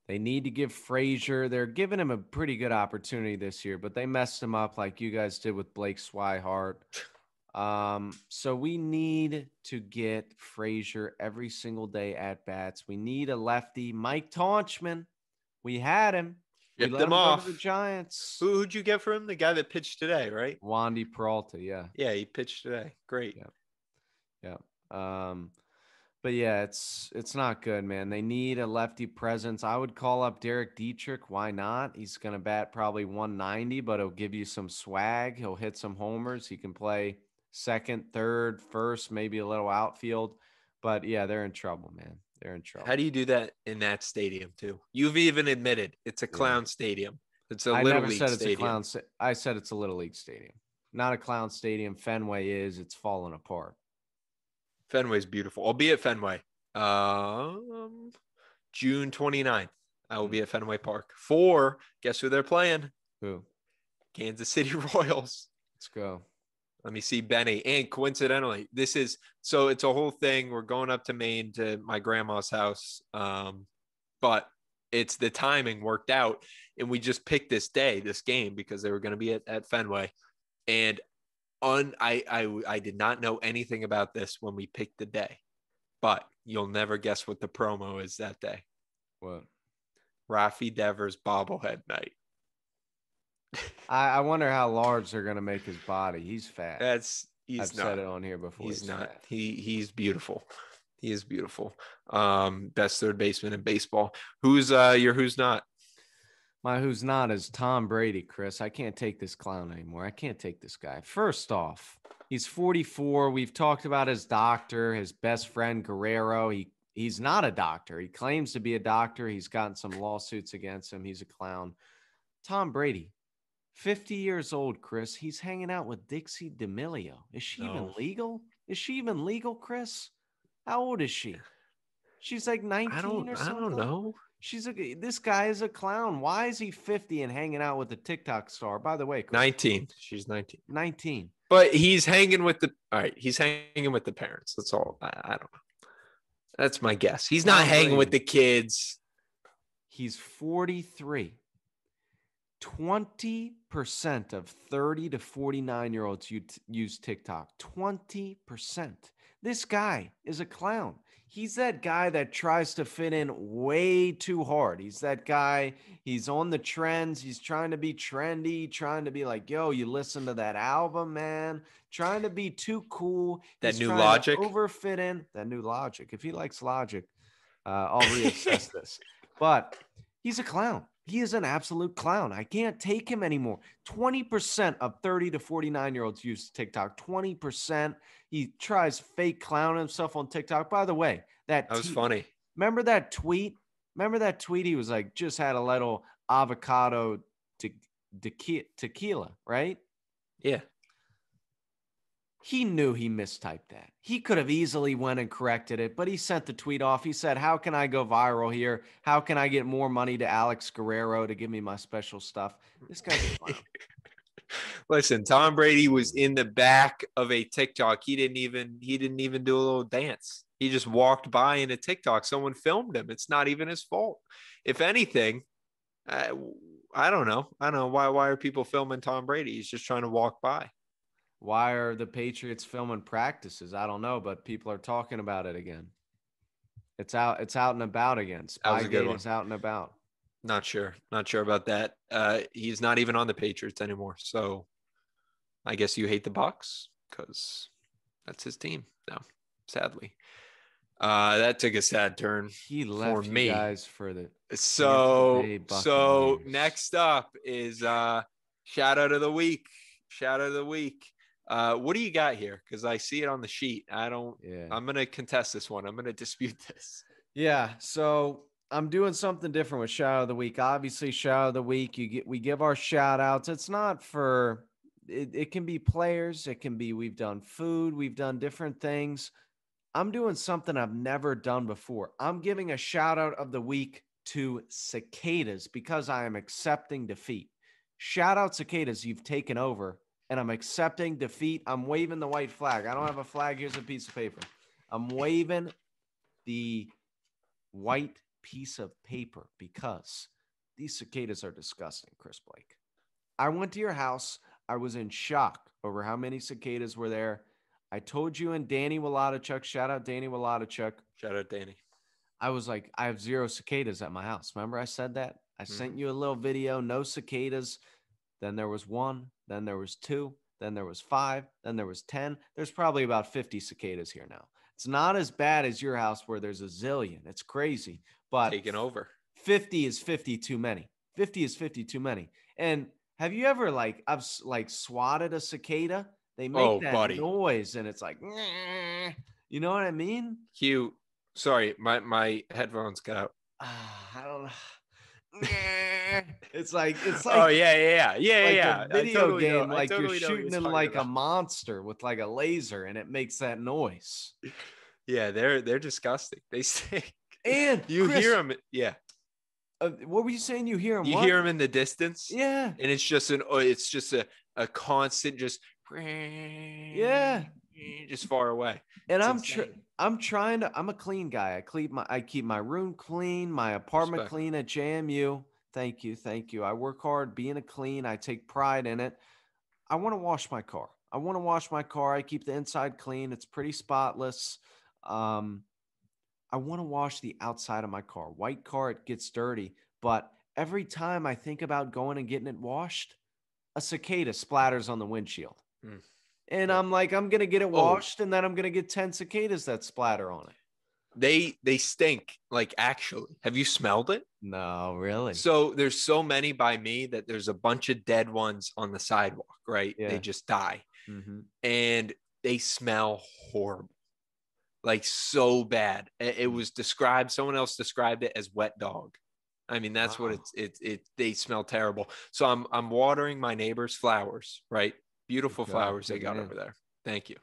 They need to give Frazier. They're giving him a pretty good opportunity this year, but they messed him up like you guys did with Blake Swihart. So we need to get Frazier every single day at bats. We need a lefty. Mike Tauchman. We had him. Shipped him off to the Giants. Who'd you get for him? The guy that pitched today, right? Wandy Peralta. Yeah. Yeah, he pitched today. Great. Yeah. But yeah, it's not good, man. They need a lefty presence. I would call up Derek Dietrich. Why not? He's going to bat probably 190, but he'll give you some swag. He'll hit some homers. He can play second, third, first, maybe a little outfield. But yeah, they're in trouble, man. They're in trouble. How do you do that in that stadium too? You've even admitted it's a clown stadium. It's a little league stadium. I said it's a little league stadium, not a clown stadium. Fenway is. It's falling apart. Fenway's beautiful. I'll be at Fenway June 29th. I will be at Fenway Park for guess who they're playing? Who? Kansas City Royals. Let's go. Let me see Benny. And coincidentally, it's a whole thing. We're going up to Maine to my grandma's house. But it's the timing worked out. And we just picked this game because they were going to be at Fenway. And I did not know anything about this when we picked the day, but you'll never guess what the promo is that day. What? Rafi Devers bobblehead night. I wonder how large they're gonna make his body. He's fat. I've said it on here before. He's not. Fat. He's beautiful. He is beautiful. Best third baseman in baseball. Who's your who's not? My who's not is Tom Brady, Chris. I can't take this clown anymore. I can't take this guy. First off, he's 44. We've talked about his doctor, his best friend Guerrero. He's not a doctor. He claims to be a doctor. He's gotten some lawsuits against him. He's a clown. Tom Brady. 50 years old, Chris. He's hanging out with Dixie D'Amelio. Is she even legal? Chris? How old is she? She's like 19 or something. I don't know. This guy is a clown. Why is he 50 and hanging out with a TikTok star? By the way, Chris, 19. She's 19. 19. But he's hanging with the parents. That's all. I don't know. That's my guess. He's not hanging with the kids. He's 43. 20% of 30 to 49-year-olds use TikTok. 20%. This guy is a clown. He's that guy that tries to fit in way too hard. He's that guy. He's on the trends. He's trying to be trendy, trying to be like, yo, you listen to that album, man. Trying to be too cool. That new Logic. Overfit in. That new Logic. If he likes Logic, I'll reassess this. But he's a clown. He is an absolute clown. I can't take him anymore. 20% of 30 to 49-year-olds use TikTok. 20%. He tries fake clown himself on TikTok. By the way, that was funny. Remember that tweet? He was like, just had a little avocado tequila, right? Yeah. He knew he mistyped that. He could have easily went and corrected it, but he sent the tweet off. He said, how can I go viral here? How can I get more money to Alex Guerrero to give me my special stuff? This guy's a clown. Listen, Tom Brady was in the back of a TikTok. He didn't even do a little dance. He just walked by in a TikTok. Someone filmed him. It's not even his fault. If anything, I don't know. I don't know. Why are people filming Tom Brady? He's just trying to walk by. Why are the Patriots filming practices? I don't know, but people are talking about it again. It's out and about again. Spygate is out and about. Not sure about that. He's not even on the Patriots anymore. So I guess you hate the Bucs because that's his team now, sadly. That took a sad turn. He left for me. You guys for the so next up is shout out of the week. What do you got here? Because I see it on the sheet. I'm going to contest this one. I'm going to dispute this. Yeah. So I'm doing something different with shout out of the week. Obviously, shout out of the week, we give our shout outs. It's not for it can be players. It can be we've done food. We've done different things. I'm doing something I've never done before. I'm giving a shout out of the week to cicadas because I am accepting defeat. Shout out cicadas. You've taken over. And I'm accepting defeat. I'm waving the white flag. I don't have a flag. Here's a piece of paper. I'm waving the white piece of paper because these cicadas are disgusting, Chris Blake. I went to your house. I was in shock over how many cicadas were there. I told you and Danny Wolodychuk, shout out Danny Wolodychuk. Shout out Danny. I was like, I have zero cicadas at my house. Remember I said that? I sent you a little video, no cicadas. Then there was one, then there was two, then there was five, then there was 10. There's probably about 50 cicadas here now. It's not as bad as your house where there's a zillion. It's crazy. But taking over. 50 is 50 too many. 50 is 50 too many. And have you ever I've swatted a cicada? They make noise and it's like, nah. You know what I mean? Hugh, sorry, my headphones got out. I don't know. It's like oh yeah. Like a video game, like totally you're shooting him like a monster with like a laser, and it makes that noise. Yeah, they're disgusting. They stink. And you hear them. Yeah. What were you saying? You hear them? You hear them in the distance. Yeah. And it's just a constant just. Yeah. Just far away. And I'm a clean guy. I keep my room clean, my apartment clean at JMU. Thank you. I work hard being clean. I take pride in it. I want to wash my car. I keep the inside clean. It's pretty spotless. I want to wash the outside of my car. White car, it gets dirty. But every time I think about going and getting it washed, a cicada splatters on the windshield. Mm. And I'm like, I'm going to get it washed and then I'm going to get 10 cicadas that splatter on it. They stink, like actually. Have you smelled it? No, really? So there's so many by me that there's a bunch of dead ones on the sidewalk, right? Yeah. They just die. Mm-hmm. And they smell horrible, like so bad. It was described, someone else described it as wet dog. I mean, that's what it they smell terrible. So I'm watering my neighbor's flowers, right? Beautiful flowers they got over there. Thank you.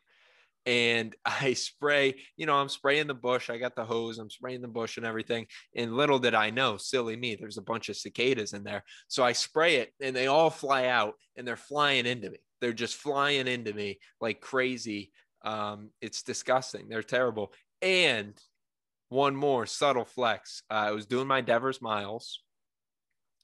And I spray, I'm spraying the bush. I got the hose. I'm spraying the bush and everything. And little did I know, silly me, there's a bunch of cicadas in there. So I spray it and they all fly out and they're flying into me. They're just flying into me like crazy. It's disgusting. They're terrible. And one more subtle flex. I was doing my Devers miles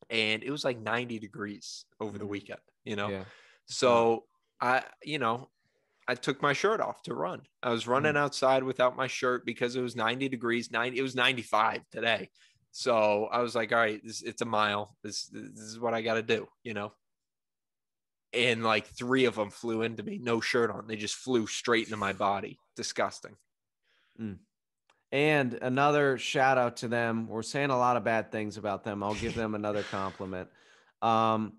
and it was like 90 degrees over the weekend, Yeah. So I took my shirt off to run. I was running outside without my shirt because it was 90 degrees. It was 95 today. So I was like, all right, it's a mile. This is what I got to do, And like three of them flew into me, no shirt on. They just flew straight into my body. Disgusting. Mm. And another shout out to them. We're saying a lot of bad things about them. I'll give them another compliment. Have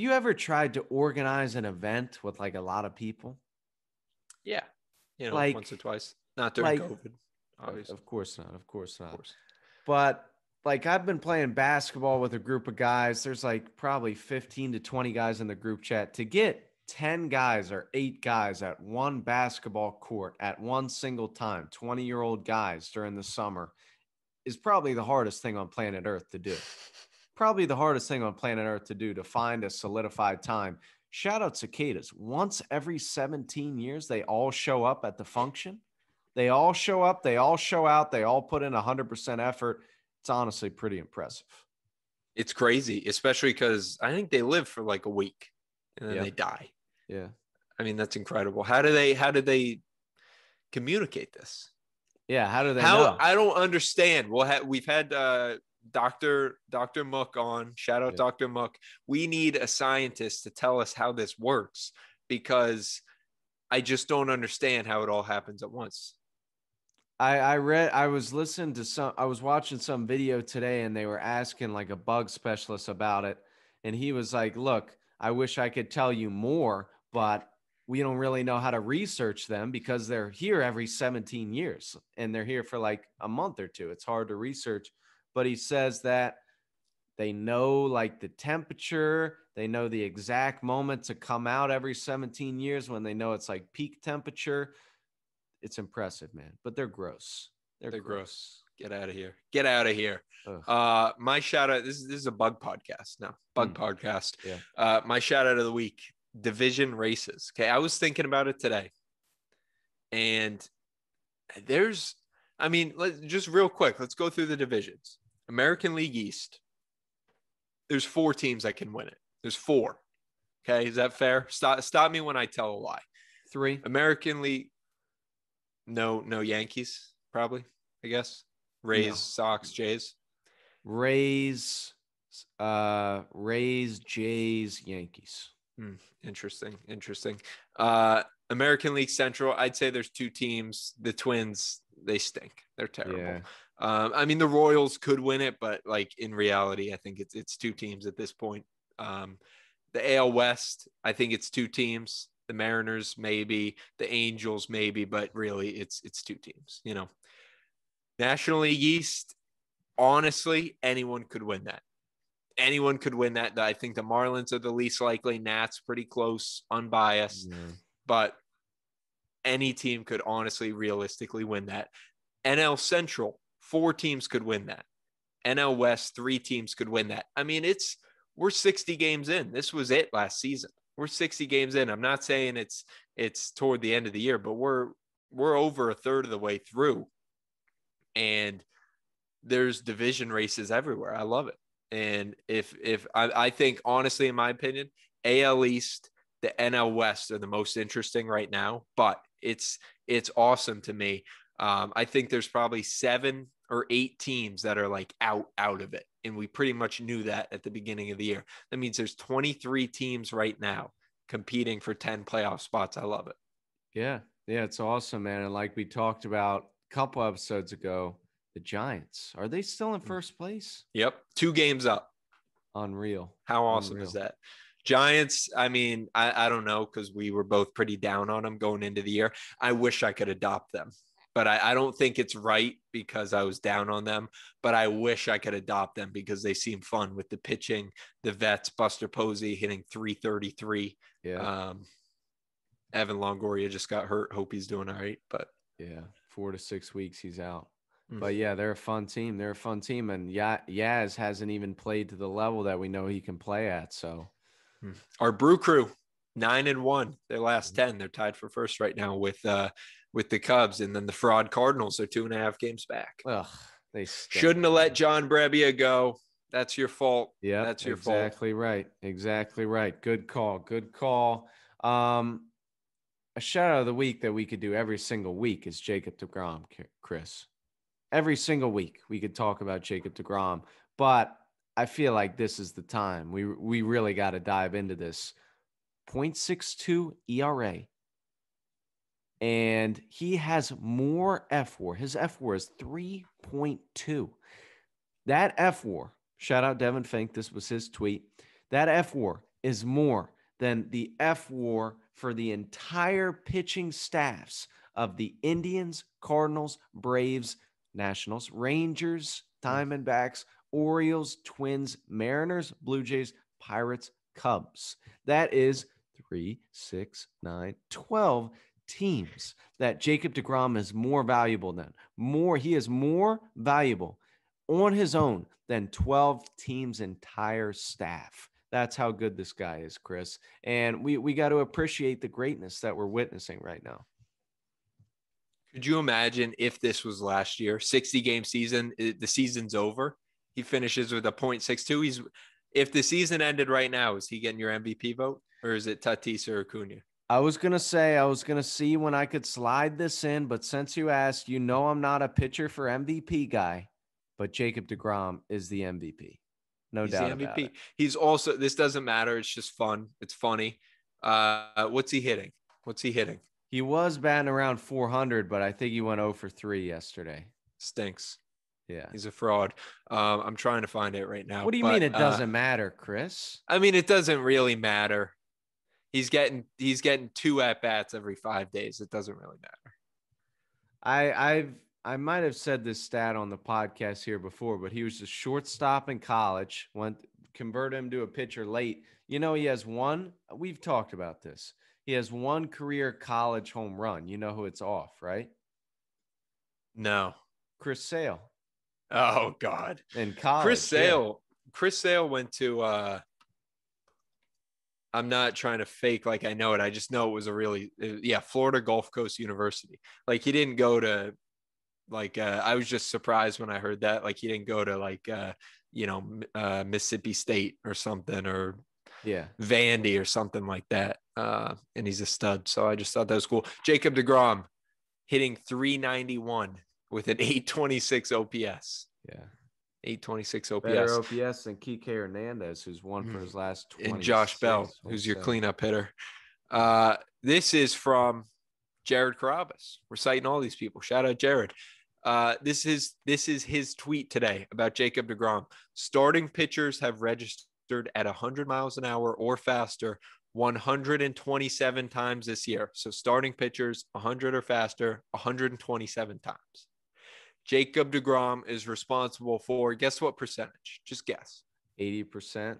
you ever tried to organize an event with like a lot of people? Yeah. You know, like, once or twice. Not during COVID, obviously. Of course not. But like, I've been playing basketball with a group of guys. There's like probably 15 to 20 guys in the group chat. To get 10 guys or 8 guys at one basketball court at one single time, 20-year-old guys during the summer, is probably the hardest thing on planet Earth to do. Probably the hardest thing on planet Earth to do, to find a solidified time. Shout out cicadas. Once every 17 years, they all show up at the function. They all show up. They all show out. They all put in 100% effort. It's honestly pretty impressive. It's crazy, especially because I think they live for like a week and then they die. Yeah. I mean, that's incredible. How do they communicate this? Yeah. How do they know? I don't understand. We've had Dr. Mook on. Shout out Dr. Mook. We need a scientist to tell us how this works, because I just don't understand how it all happens at once. I was watching some video today, and they were asking like a bug specialist about it. And he was like, look, I wish I could tell you more, but we don't really know how to research them because they're here every 17 years and they're here for like a month or two. It's hard to research. But he says that they know like the temperature, they know the exact moment to come out every 17 years when they know it's like peak temperature. It's impressive, man, but they're gross. They're gross. Get out of here. My shout out. This is a bug podcast. Podcast. Yeah. My shout out of the week, division races. Okay. I was thinking about it today, and let's go through the divisions. American League East. There's 4 teams that can win it. There's 4. Okay. Is that fair? Stop me when I tell a lie. 3 American League. No Yankees, probably, I guess. Sox, Jays. Rays, Jays, Yankees. Interesting. American League Central, I'd say there's 2 teams. The Twins, they stink. They're terrible. Yeah. I mean, the Royals could win it, but like in reality, I think it's 2 teams at this point. The AL West, I think it's 2 teams. The Mariners, maybe. The Angels, maybe. But really, it's 2 teams, you know. National League East, honestly, anyone could win that. I think the Marlins are the least likely. Nats, pretty close, unbiased. Mm-hmm. But any team could honestly, realistically win that. NL Central, 4 teams could win that. NL West, 3 teams could win that. I mean, we're 60 games in. This was it last season. We're 60 games in. I'm not saying it's toward the end of the year, but we're over a third of the way through. And there's division races everywhere. I love it. And if I think, honestly, in my opinion, AL East, the NL West are the most interesting right now, but it's awesome to me. I think there's probably 7 or 8 teams that are like out of it. And we pretty much knew that at the beginning of the year. That means there's 23 teams right now competing for 10 playoff spots. I love it. Yeah. Yeah. It's awesome, man. And like we talked about a couple episodes ago, the Giants, are they still in first place? Yep. 2 games up. Unreal. How awesome is that? Giants. I mean, I don't know, because we were both pretty down on them going into the year. I wish I could adopt them, but I don't think it's right because I was down on them, but I wish I could adopt them because they seem fun with the pitching, the vets, Buster Posey hitting 333. Yeah. Evan Longoria just got hurt. Hope he's doing all right, but yeah, 4 to 6 weeks he's out. Mm-hmm. But yeah, they're a fun team. And Yaz hasn't even played to the level that we know he can play at. So our Brew Crew, 9-1, their last 10, they're tied for first right now with the Cubs, and then the fraud Cardinals are 2.5 games back. Ugh, they stink. Shouldn't have let John Brebbia go. That's your fault. Yeah, that's your fault. Exactly right. Good call. A shout out of the week that we could do every single week is Jacob deGrom, Chris. Every single week we could talk about Jacob deGrom, but I feel like this is the time. We really got to dive into this. 0.62 ERA. and he has more F4. His F4 is 3.2. That F4, shout out Devin Fink, this was his tweet, that F4 is more than the F4 for the entire pitching staffs of the Indians, Cardinals, Braves, Nationals, Rangers, Diamondbacks, Orioles, Twins, Mariners, Blue Jays, Pirates, Cubs. That is 3, 6, 9, 12 teams that Jacob deGrom is more valuable than. He is more valuable on his own than 12 teams' entire staff. That's how good this guy is, Chris. And we got to appreciate the greatness that we're witnessing right now. Could you imagine if this was last year, 60-game season, the season's over, he finishes with a .62. If the season ended right now, is he getting your MVP vote, or is it Tatis or Acuna? I was going to see when I could slide this in, but since you asked, you know I'm not a pitcher for MVP guy, but Jacob deGrom is the MVP. No doubt about it. He's also – this doesn't matter. It's just fun. It's funny. What's he hitting? He was batting around 400, but I think he went 0 for 3 yesterday. Stinks. Yeah. He's a fraud. I'm trying to find it right now. What do you mean it doesn't matter, Chris? I mean, it doesn't really matter. He's getting 2 at-bats every 5 days. It doesn't really matter. I might have said this stat on the podcast here before, but he was a shortstop in college. Converted him to a pitcher late. You know, he has one – we've talked about this. He has one career college home run. You know who it's off, right? No. Chris Sale. Oh, God. In college. Chris Sale went to I'm not trying to fake like I know it. I just know it was a really – yeah, Florida Gulf Coast University. Like, he didn't go to – like, I was just surprised when I heard that. Like, he didn't go to, like, Mississippi State or something, or – yeah, Vandy or something like that, and he's a stud. So I just thought that was cool. Jacob deGrom hitting 391 with an 826 OPS. Yeah, 826 OPS. Better OPS than Kike Hernandez, who's won for his last 20. And Josh Bell, who's your cleanup hitter. This is from Jared Carabas. We're citing all these people. Shout out Jared. This is his tweet today about Jacob deGrom. Starting pitchers have registered at 100 miles an hour or faster 127 times this year. So starting pitchers 100 or faster 127 times. Jacob deGrom is responsible for, guess what percentage? Just guess. 80%.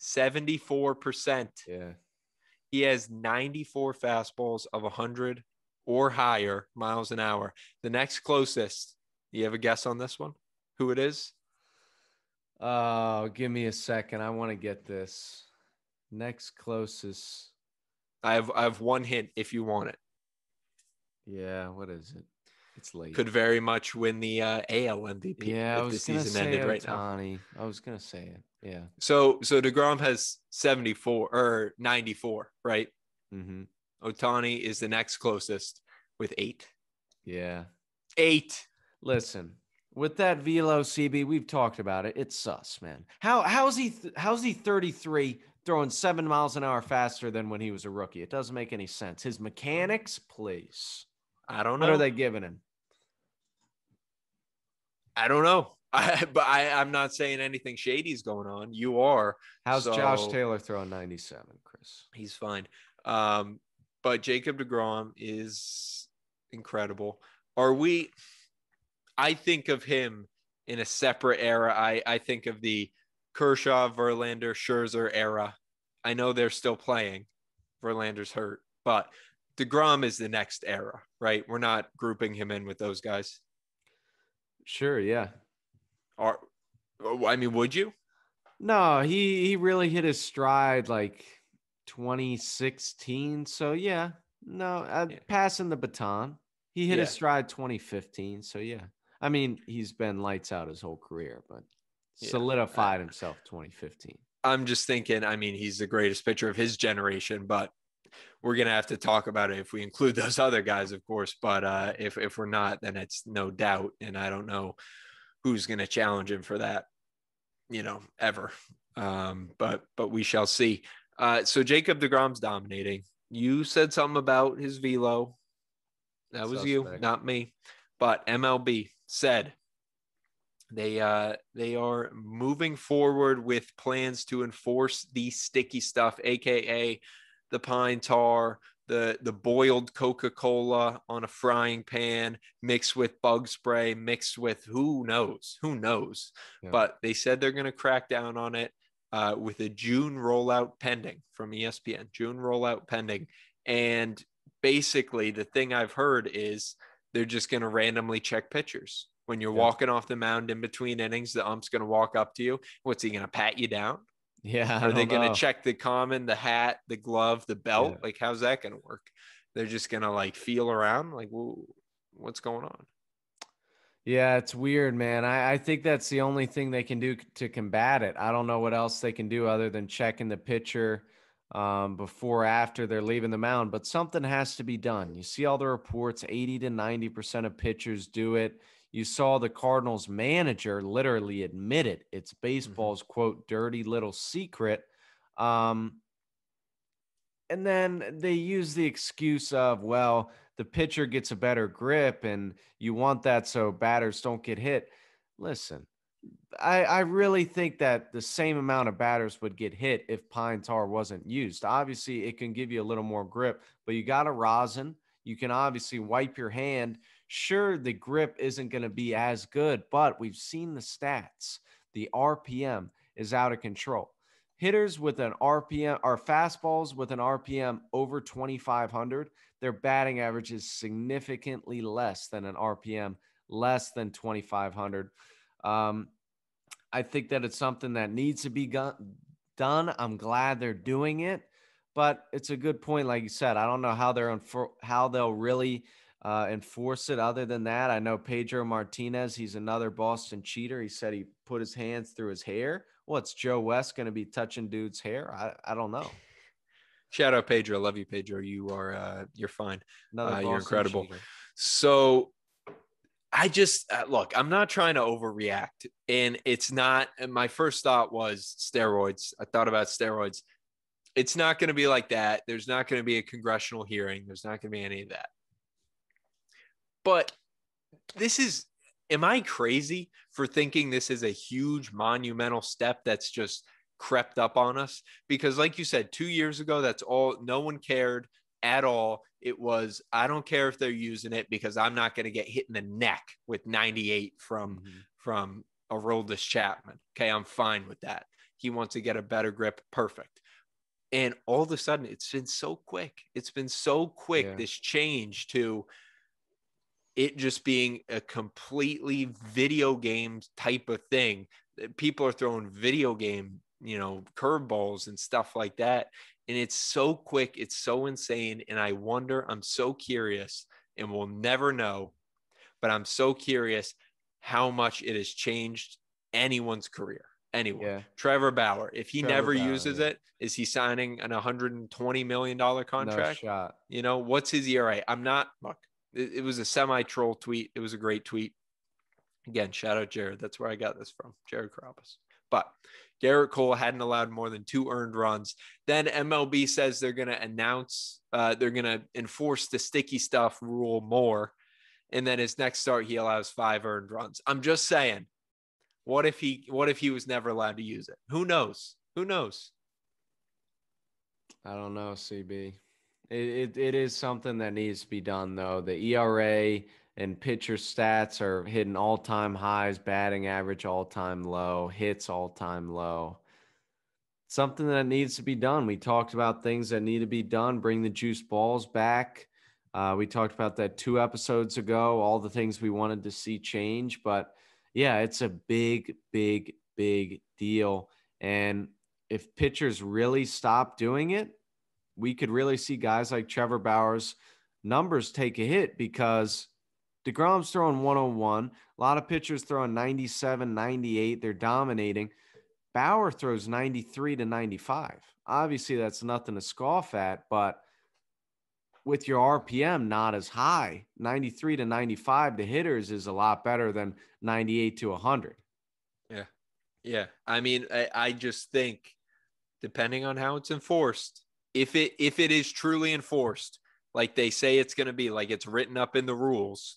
74%. Yeah. He has 94 fastballs of 100 or higher miles an hour. The next closest, you have a guess on this one? Who it is? Oh, give me a second. I want to get this. Next closest. I have one hint if you want it. Yeah, what is it? It's late. Could very much win the AL MVP. Yeah, if the season ended right now. I was gonna say it. Yeah. So deGrom has 74 or 94, right? Mm-hmm. Otani is the next closest with 8. Yeah. 8. Listen. With that velo, CB, we've talked about it. It's sus, man. How's he 33 throwing 7 miles an hour faster than when he was a rookie? It doesn't make any sense. His mechanics, please. I don't know. What are they giving him? I don't know. I'm not saying anything shady's going on. You are. How's Josh Taylor throwing 97, Chris? He's fine. But Jacob deGrom is incredible. I think of him in a separate era. I think of the Kershaw, Verlander, Scherzer era. I know they're still playing. Verlander's hurt, but deGrom is the next era, right? We're not grouping him in with those guys. Sure, yeah. Would you? No, he really hit his stride like 2016. So, yeah. No, passing the baton. He hit his stride 2015. So, yeah. I mean, he's been lights out his whole career, but solidified himself 2015. I'm just thinking, I mean, he's the greatest pitcher of his generation, but we're going to have to talk about it if we include those other guys, of course. But if we're not, then it's no doubt. And I don't know who's going to challenge him for that, ever. But we shall see. So Jacob deGrom's dominating. You said something about his velo. That was you, not me. But MLB said they are moving forward with plans to enforce the sticky stuff, aka the pine tar, the boiled Coca-Cola on a frying pan mixed with bug spray, mixed with who knows. Yeah. But they said they're going to crack down on it with a June rollout pending from ESPN. And basically the thing I've heard is they're just going to randomly check pitchers. When you're walking off the mound in between innings, the ump's going to walk up to you. What's he going to pat you down? Yeah. Are they going to check the common, the hat, the glove, the belt? Yeah. Like, how's that going to work? They're just going to like feel around like, whoa, what's going on? Yeah, it's weird, man. I think that's the only thing they can do to combat it. I don't know what else they can do other than checking the pitcher before or after they're leaving the mound, but something has to be done. You see all the reports, 80 to 90% of pitchers do it. You saw the Cardinals manager literally admit it. It's baseball's, quote, dirty little secret. And then they use the excuse of, well, the pitcher gets a better grip and you want that so batters don't get hit. Listen, I really think that the same amount of batters would get hit if pine tar wasn't used. Obviously, it can give you a little more grip, but you got a rosin. You can obviously wipe your hand. Sure, the grip isn't going to be as good, but we've seen the stats. The RPM is out of control. Hitters with an RPM, or fastballs with an RPM over 2,500, their batting average is significantly less than an RPM, less than 2,500. I think that it's something that needs to be done. I'm glad they're doing it, but it's a good point. Like you said, I don't know how they'll really enforce it other than that. I know Pedro Martinez, he's another Boston cheater. He said he put his hands through his hair. What's Joe West going to be touching dude's hair? I don't know. Shout out Pedro. Love you, Pedro. You are, you're fine. You're incredible. Cheater. So I just, look, I'm not trying to overreact, and it's not, and my first thought was steroids. I thought about steroids. It's not going to be like that. There's not going to be a congressional hearing. There's not going to be any of that. But this is, am I crazy for thinking this is a huge monumental step that's just crept up on us? Because like you said, 2 years ago, that's all, no one cared at all. It was, I don't care if they're using it because I'm not going to get hit in the neck with 98 from Aroldis Chapman. Okay, I'm fine with that. He wants to get a better grip. Perfect. And all of a sudden, it's been so quick. It's been so quick, this change to it just being a completely video game type of thing. People are throwing video game, curveballs and stuff like that. And it's so quick. It's so insane. And I wonder, I'm so curious, and we'll never know, but I'm so curious how much it has changed anyone's career. Anyone. Yeah. Trevor Bauer, if he never uses it, is he signing an $120 million contract? No shot. What's his ERA? I'm not, look, it was a semi-troll tweet. It was a great tweet. Again, shout out Jared. That's where I got this from, Jared Carabas. But Garrett Cole hadn't allowed more than 2 earned runs. Then MLB says they're going to enforce the sticky stuff rule more. And then his next start, he allows 5 earned runs. I'm just saying, what if he was never allowed to use it? Who knows? I don't know, CB. It is something that needs to be done, though. The ERA and pitcher stats are hitting all-time highs, batting average all-time low, hits all-time low. Something that needs to be done. We talked about things that need to be done, bring the juice balls back. We talked about that 2 episodes ago, all the things we wanted to see change. But, yeah, it's a big, big, big deal. And if pitchers really stop doing it, we could really see guys like Trevor Bauer's numbers take a hit because DeGrom's throwing 101. A lot of pitchers throwing 97, 98. They're dominating. Bauer throws 93 to 95. Obviously, that's nothing to scoff at, but with your RPM not as high, 93 to 95 to hitters is a lot better than 98 to 100. Yeah. Yeah. I mean, I just think, depending on how it's enforced, if it is truly enforced, like they say it's going to be, like it's written up in the rules,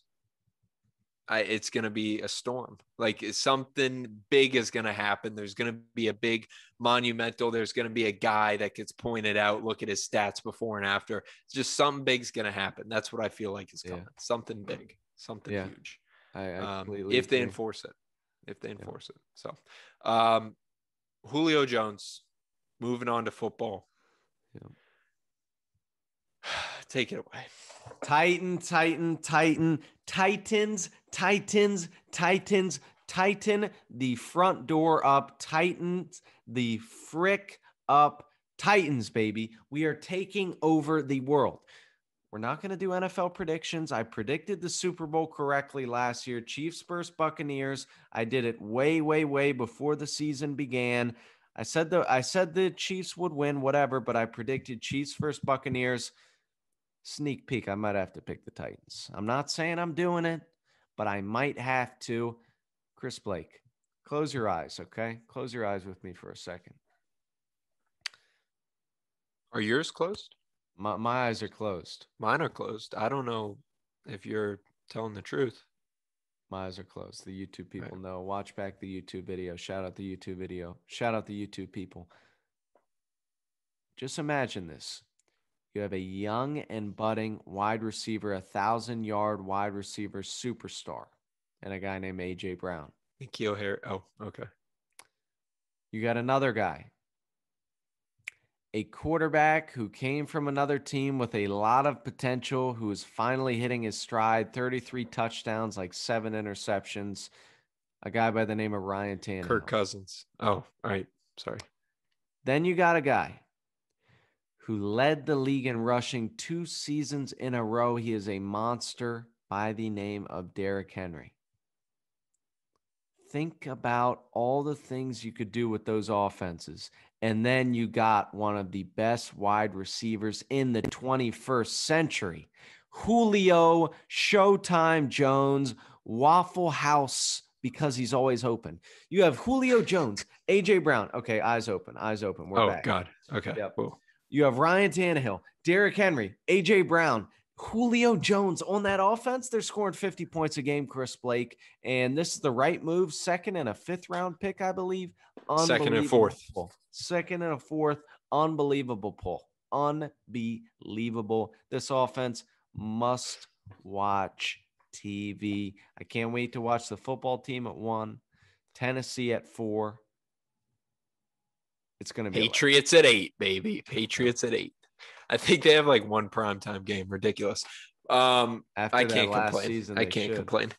it's going to be a storm. Like something big is going to happen. There's going to be a big monumental. There's going to be a guy that gets pointed out. Look at his stats before and after. It's just something big's going to happen. That's what I feel like is coming. Yeah. Something big, something huge. I completely if they enforce it, So Julio Jones, moving on to football. Yeah. Take it away. Titan. The front door up. Titans. The frick up. Titans, baby. We are taking over the world. We're not going to do NFL predictions. I predicted the Super Bowl correctly last year. Chiefs, Spurs, Buccaneers. I did it way before the season began. I said the Chiefs would win, whatever, but I predicted Chiefs versus Buccaneers. Sneak peek, I might have to pick the Titans. I'm not saying I'm doing it, but I might have to. Chris Blake, close your eyes, okay? Close your eyes with me for a second. Are yours closed? My eyes are closed. Mine are closed. I don't know if you're telling the truth. My eyes are closed. The YouTube people know. Watch back the YouTube video. Shout out the YouTube video. Shout out the YouTube people. Just imagine this. You have a young and budding wide receiver, 1,000-yard wide receiver superstar, and a guy named AJ Brown. Nikhil Harry. Oh, okay. You got another guy, a quarterback who came from another team with a lot of potential, who is finally hitting his stride, 33 touchdowns, like 7 interceptions, a guy by the name of Ryan Tannehill. Kirk Cousins. Oh, all right. Sorry. Then you got a guy who led the league in rushing 2 seasons in a row. He is a monster by the name of Derrick Henry. Think about all the things you could do with those offenses. And then you got one of the best wide receivers in the 21st century, Julio Showtime Jones, Waffle House, because he's always open. You have Julio Jones, AJ Brown. Okay, eyes open. We're back. Oh, God. Okay. Yep. Cool. You have Ryan Tannehill, Derrick Henry, AJ Brown, Julio Jones on that offense. They're scoring 50 points a game, Chris Blake. And this is the right move. 2nd and a 5th round pick, I believe. 2nd and 4th. 2nd and a 4th. Unbelievable pull. Unbelievable. This offense must watch TV. I can't wait to watch the football team at 1, Tennessee at 4. It's going to be Patriots at 8, baby. Patriots at 8. I think they have like one primetime game. Ridiculous. I can't complain. Season, I can't complain.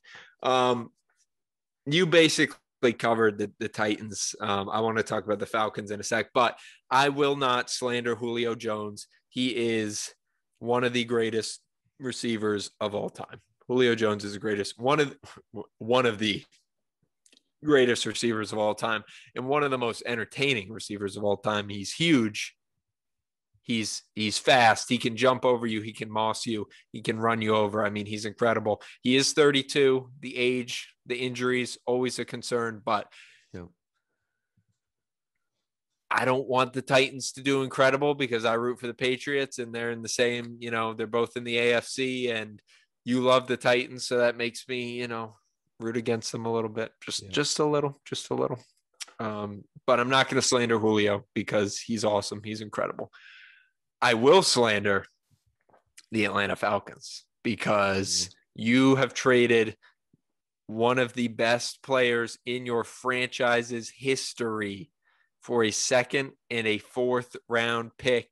You basically covered the Titans. I want to talk about the Falcons in a sec, but I will not slander Julio Jones. He is one of the greatest receivers of all time. Julio Jones is the greatest. One of the greatest receivers of all time and one of the most entertaining receivers of all time. He's huge. He's fast. He can jump over you. He can moss you. He can run you over. I mean, he's incredible. He is 32. The age, the injuries, always a concern. But I don't want the Titans to do incredible because I root for the Patriots and they're in the same, they're both in the AFC and you love the Titans. So that makes me, root against them a little bit. Just a little. But I'm not going to slander Julio because he's awesome. He's incredible. I will slander the Atlanta Falcons because you have traded one of the best players in your franchise's history for a 2nd and a 4th round pick.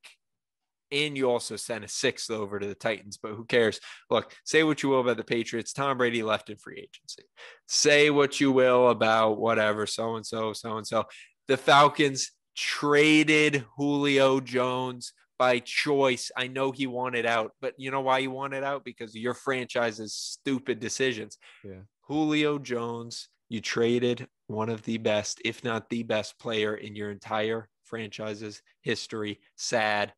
And you also sent a 6th over to the Titans, but who cares? Look, say what you will about the Patriots. Tom Brady left in free agency. Say what you will about whatever, so-and-so. The Falcons traded Julio Jones by choice. I know he wanted out, but you know why he wanted out? Because of your franchise's stupid decisions. Yeah. Julio Jones, you traded one of the best, if not the best player in your entire franchise's history. Sad.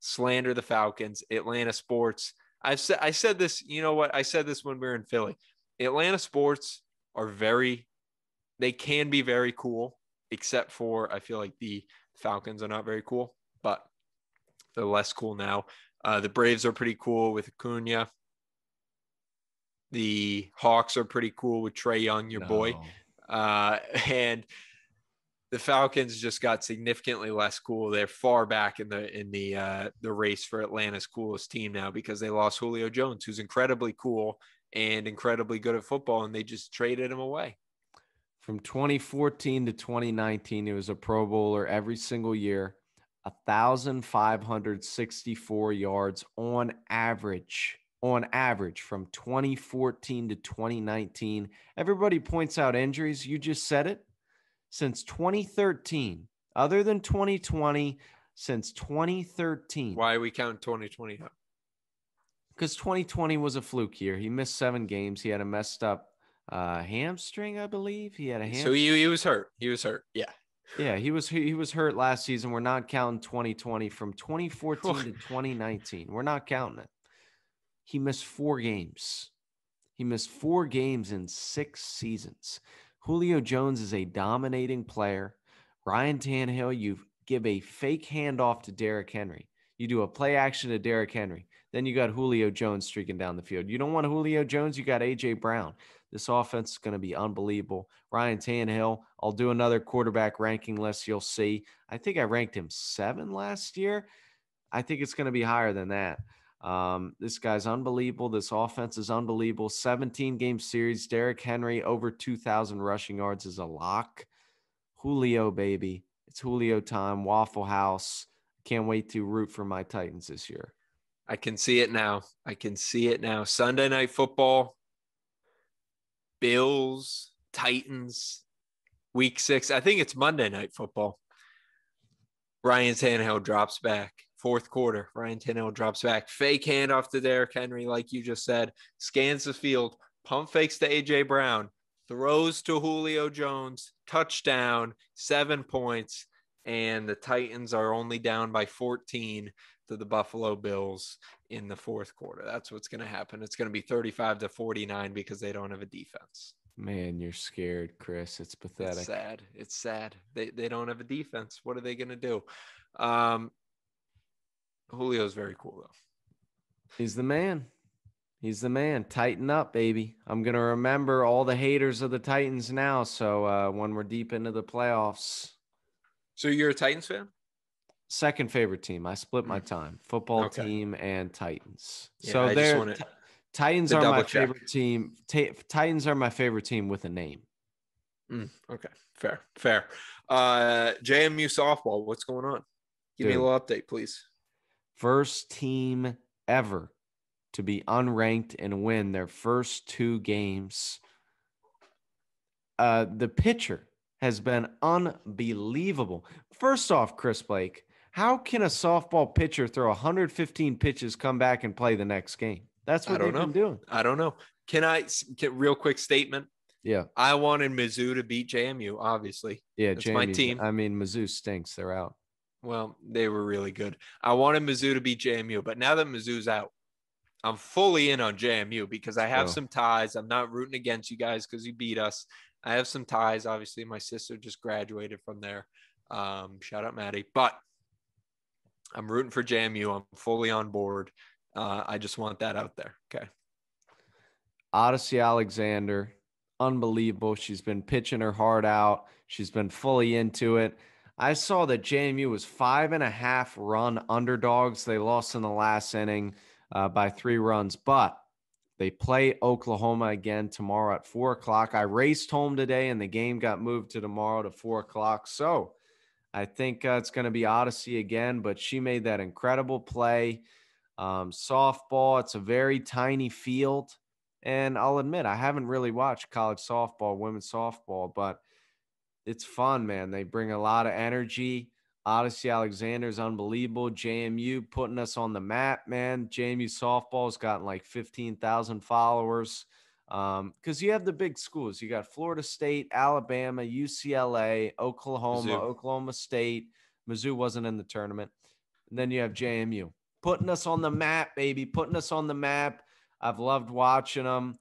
Slander the Falcons. Atlanta sports. I said this, I said this when we were in Philly. Atlanta sports are they can be very cool, except for I feel like the Falcons are not very cool, but they're less cool now. The Braves are pretty cool with Acuna. The Hawks are pretty cool with Trae Young, your boy. And the Falcons just got significantly less cool. They're far back in the race for Atlanta's coolest team now because they lost Julio Jones, who's incredibly cool and incredibly good at football, and they just traded him away. From 2014 to 2019, he was a Pro Bowler every single year, 1,564 yards on average. On average, from 2014 to 2019. Everybody points out injuries. You just said it. Since 2013, other than 2020, since 2013. Why we count 2020 now? Because 2020 was a fluke year. He missed 7 games. He had a messed up hamstring, I believe. He had a hamstring. So he was hurt. He was hurt. Yeah. Yeah, he was hurt last season. We're not counting 2020. From 2014 to 2019. We're not counting it. He missed 4 games. He missed 4 games in 6 seasons. Julio Jones is a dominating player. Ryan Tannehill, you give a fake handoff to Derrick Henry. You do a play action to Derrick Henry. Then you got Julio Jones streaking down the field. You don't want Julio Jones, you got AJ Brown. This offense is going to be unbelievable. Ryan Tannehill, I'll do another quarterback ranking list. You'll see. I think I ranked him 7 last year. I think it's going to be higher than that. This guy's unbelievable. This offense is unbelievable. 17-game series. Derrick Henry over 2,000 rushing yards is a lock. Julio, baby. It's Julio time. Waffle House. Can't wait to root for my Titans this year. I can see it now. I can see it now. Sunday Night Football. Bills. Titans. Week 6. I think it's Monday Night Football. Ryan Tannehill drops back. Fourth quarter, Ryan Tannehill drops back. Fake handoff to Derrick Henry, like you just said. Scans the field. Pump fakes to A.J. Brown. Throws to Julio Jones. Touchdown. 7 points. And the Titans are only down by 14 to the Buffalo Bills in the fourth quarter. That's what's going to happen. It's going to be 35-49 because they don't have a defense. Man, you're scared, Chris. It's pathetic. It's sad. It's sad. They don't have a defense. What are they going to do? Julio's very cool, though. He's the man. He's the man. Tighten up, baby. I'm going to remember all the haters of the Titans now, so when we're deep into the playoffs. So you're a Titans fan? Second favorite team. I split my time. Football team and Titans. Yeah, so they're Titans are my favorite team. Titans are my favorite team with a name. Okay, fair. JMU Softball, what's going on? Give me a little update, please. First team ever to be unranked and win their first 2 games. The pitcher has been unbelievable. First off, Chris Blake, how can a softball pitcher throw 115 pitches, come back and play the next game? That's what they've been doing. I don't know. Can I get real quick statement? Yeah. I wanted Mizzou to beat JMU, obviously. Yeah, it's my team. I mean, Mizzou stinks. They're out. Well, they were really good. I wanted Mizzou to beat JMU, but now that Mizzou's out, I'm fully in on JMU because I have some ties. I'm not rooting against you guys because you beat us. I have some ties. Obviously, my sister just graduated from there. Shout out, Maddie. But I'm rooting for JMU. I'm fully on board. I just want that out there. Okay. Odyssey Alexander, unbelievable. She's been pitching her heart out. She's been fully into it. I saw that JMU was 5.5 run underdogs. They lost in the last inning by 3 runs, but they play Oklahoma again tomorrow at 4:00. I raced home today and the game got moved to tomorrow to 4:00. So I think it's going to be Odyssey again, but she made that incredible play. Softball, it's a very tiny field. And I'll admit, I haven't really watched college softball, women's softball, but it's fun, man. They bring a lot of energy. Odyssey Alexander's unbelievable. JMU putting us on the map, man. JMU softball's gotten like 15,000 followers because you have the big schools. You got Florida State, Alabama, UCLA, Oklahoma, Mizzou. Oklahoma State. Mizzou wasn't in the tournament. And then you have JMU putting us on the map, baby. Putting us on the map. I've loved watching them.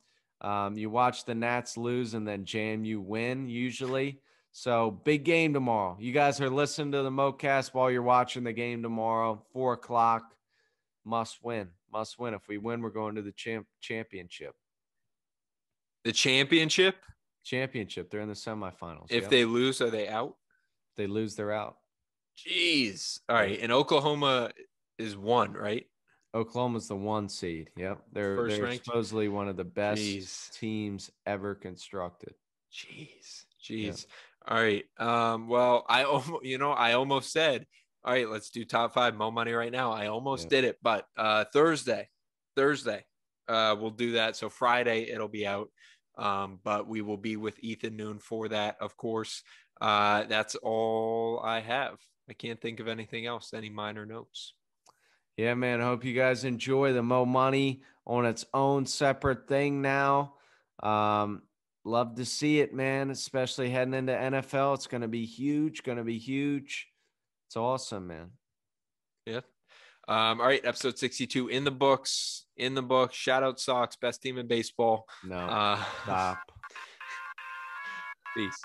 You watch the Nats lose and then JMU win usually. So big game tomorrow. You guys are listening to the MoeCast while you're watching the game tomorrow, 4:00. must win. Must win. If we win, we're going to the championship. The championship? Championship. They're in the semifinals. If they lose, are they out? If they lose, they're out. Jeez. All right. And Oklahoma is one, right? Oklahoma's the one seed. Yep. They're supposedly one of the best teams ever constructed. Jeez. Yeah. All right. Well, I almost said, all right, let's do top five Mo Money right now. I almost did it, but Thursday, we'll do that. So Friday it'll be out. But we will be with Ethan Noon for that. Of course, that's all I have. I can't think of anything else, any minor notes. Yeah, man. I hope you guys enjoy the Mo Money on its own separate thing now. Love to see it, man, especially heading into NFL. It's going to be huge, It's awesome, man. Yeah. All right. Episode 62 in the books, Shout out Sox, best team in baseball. No, stop. Peace.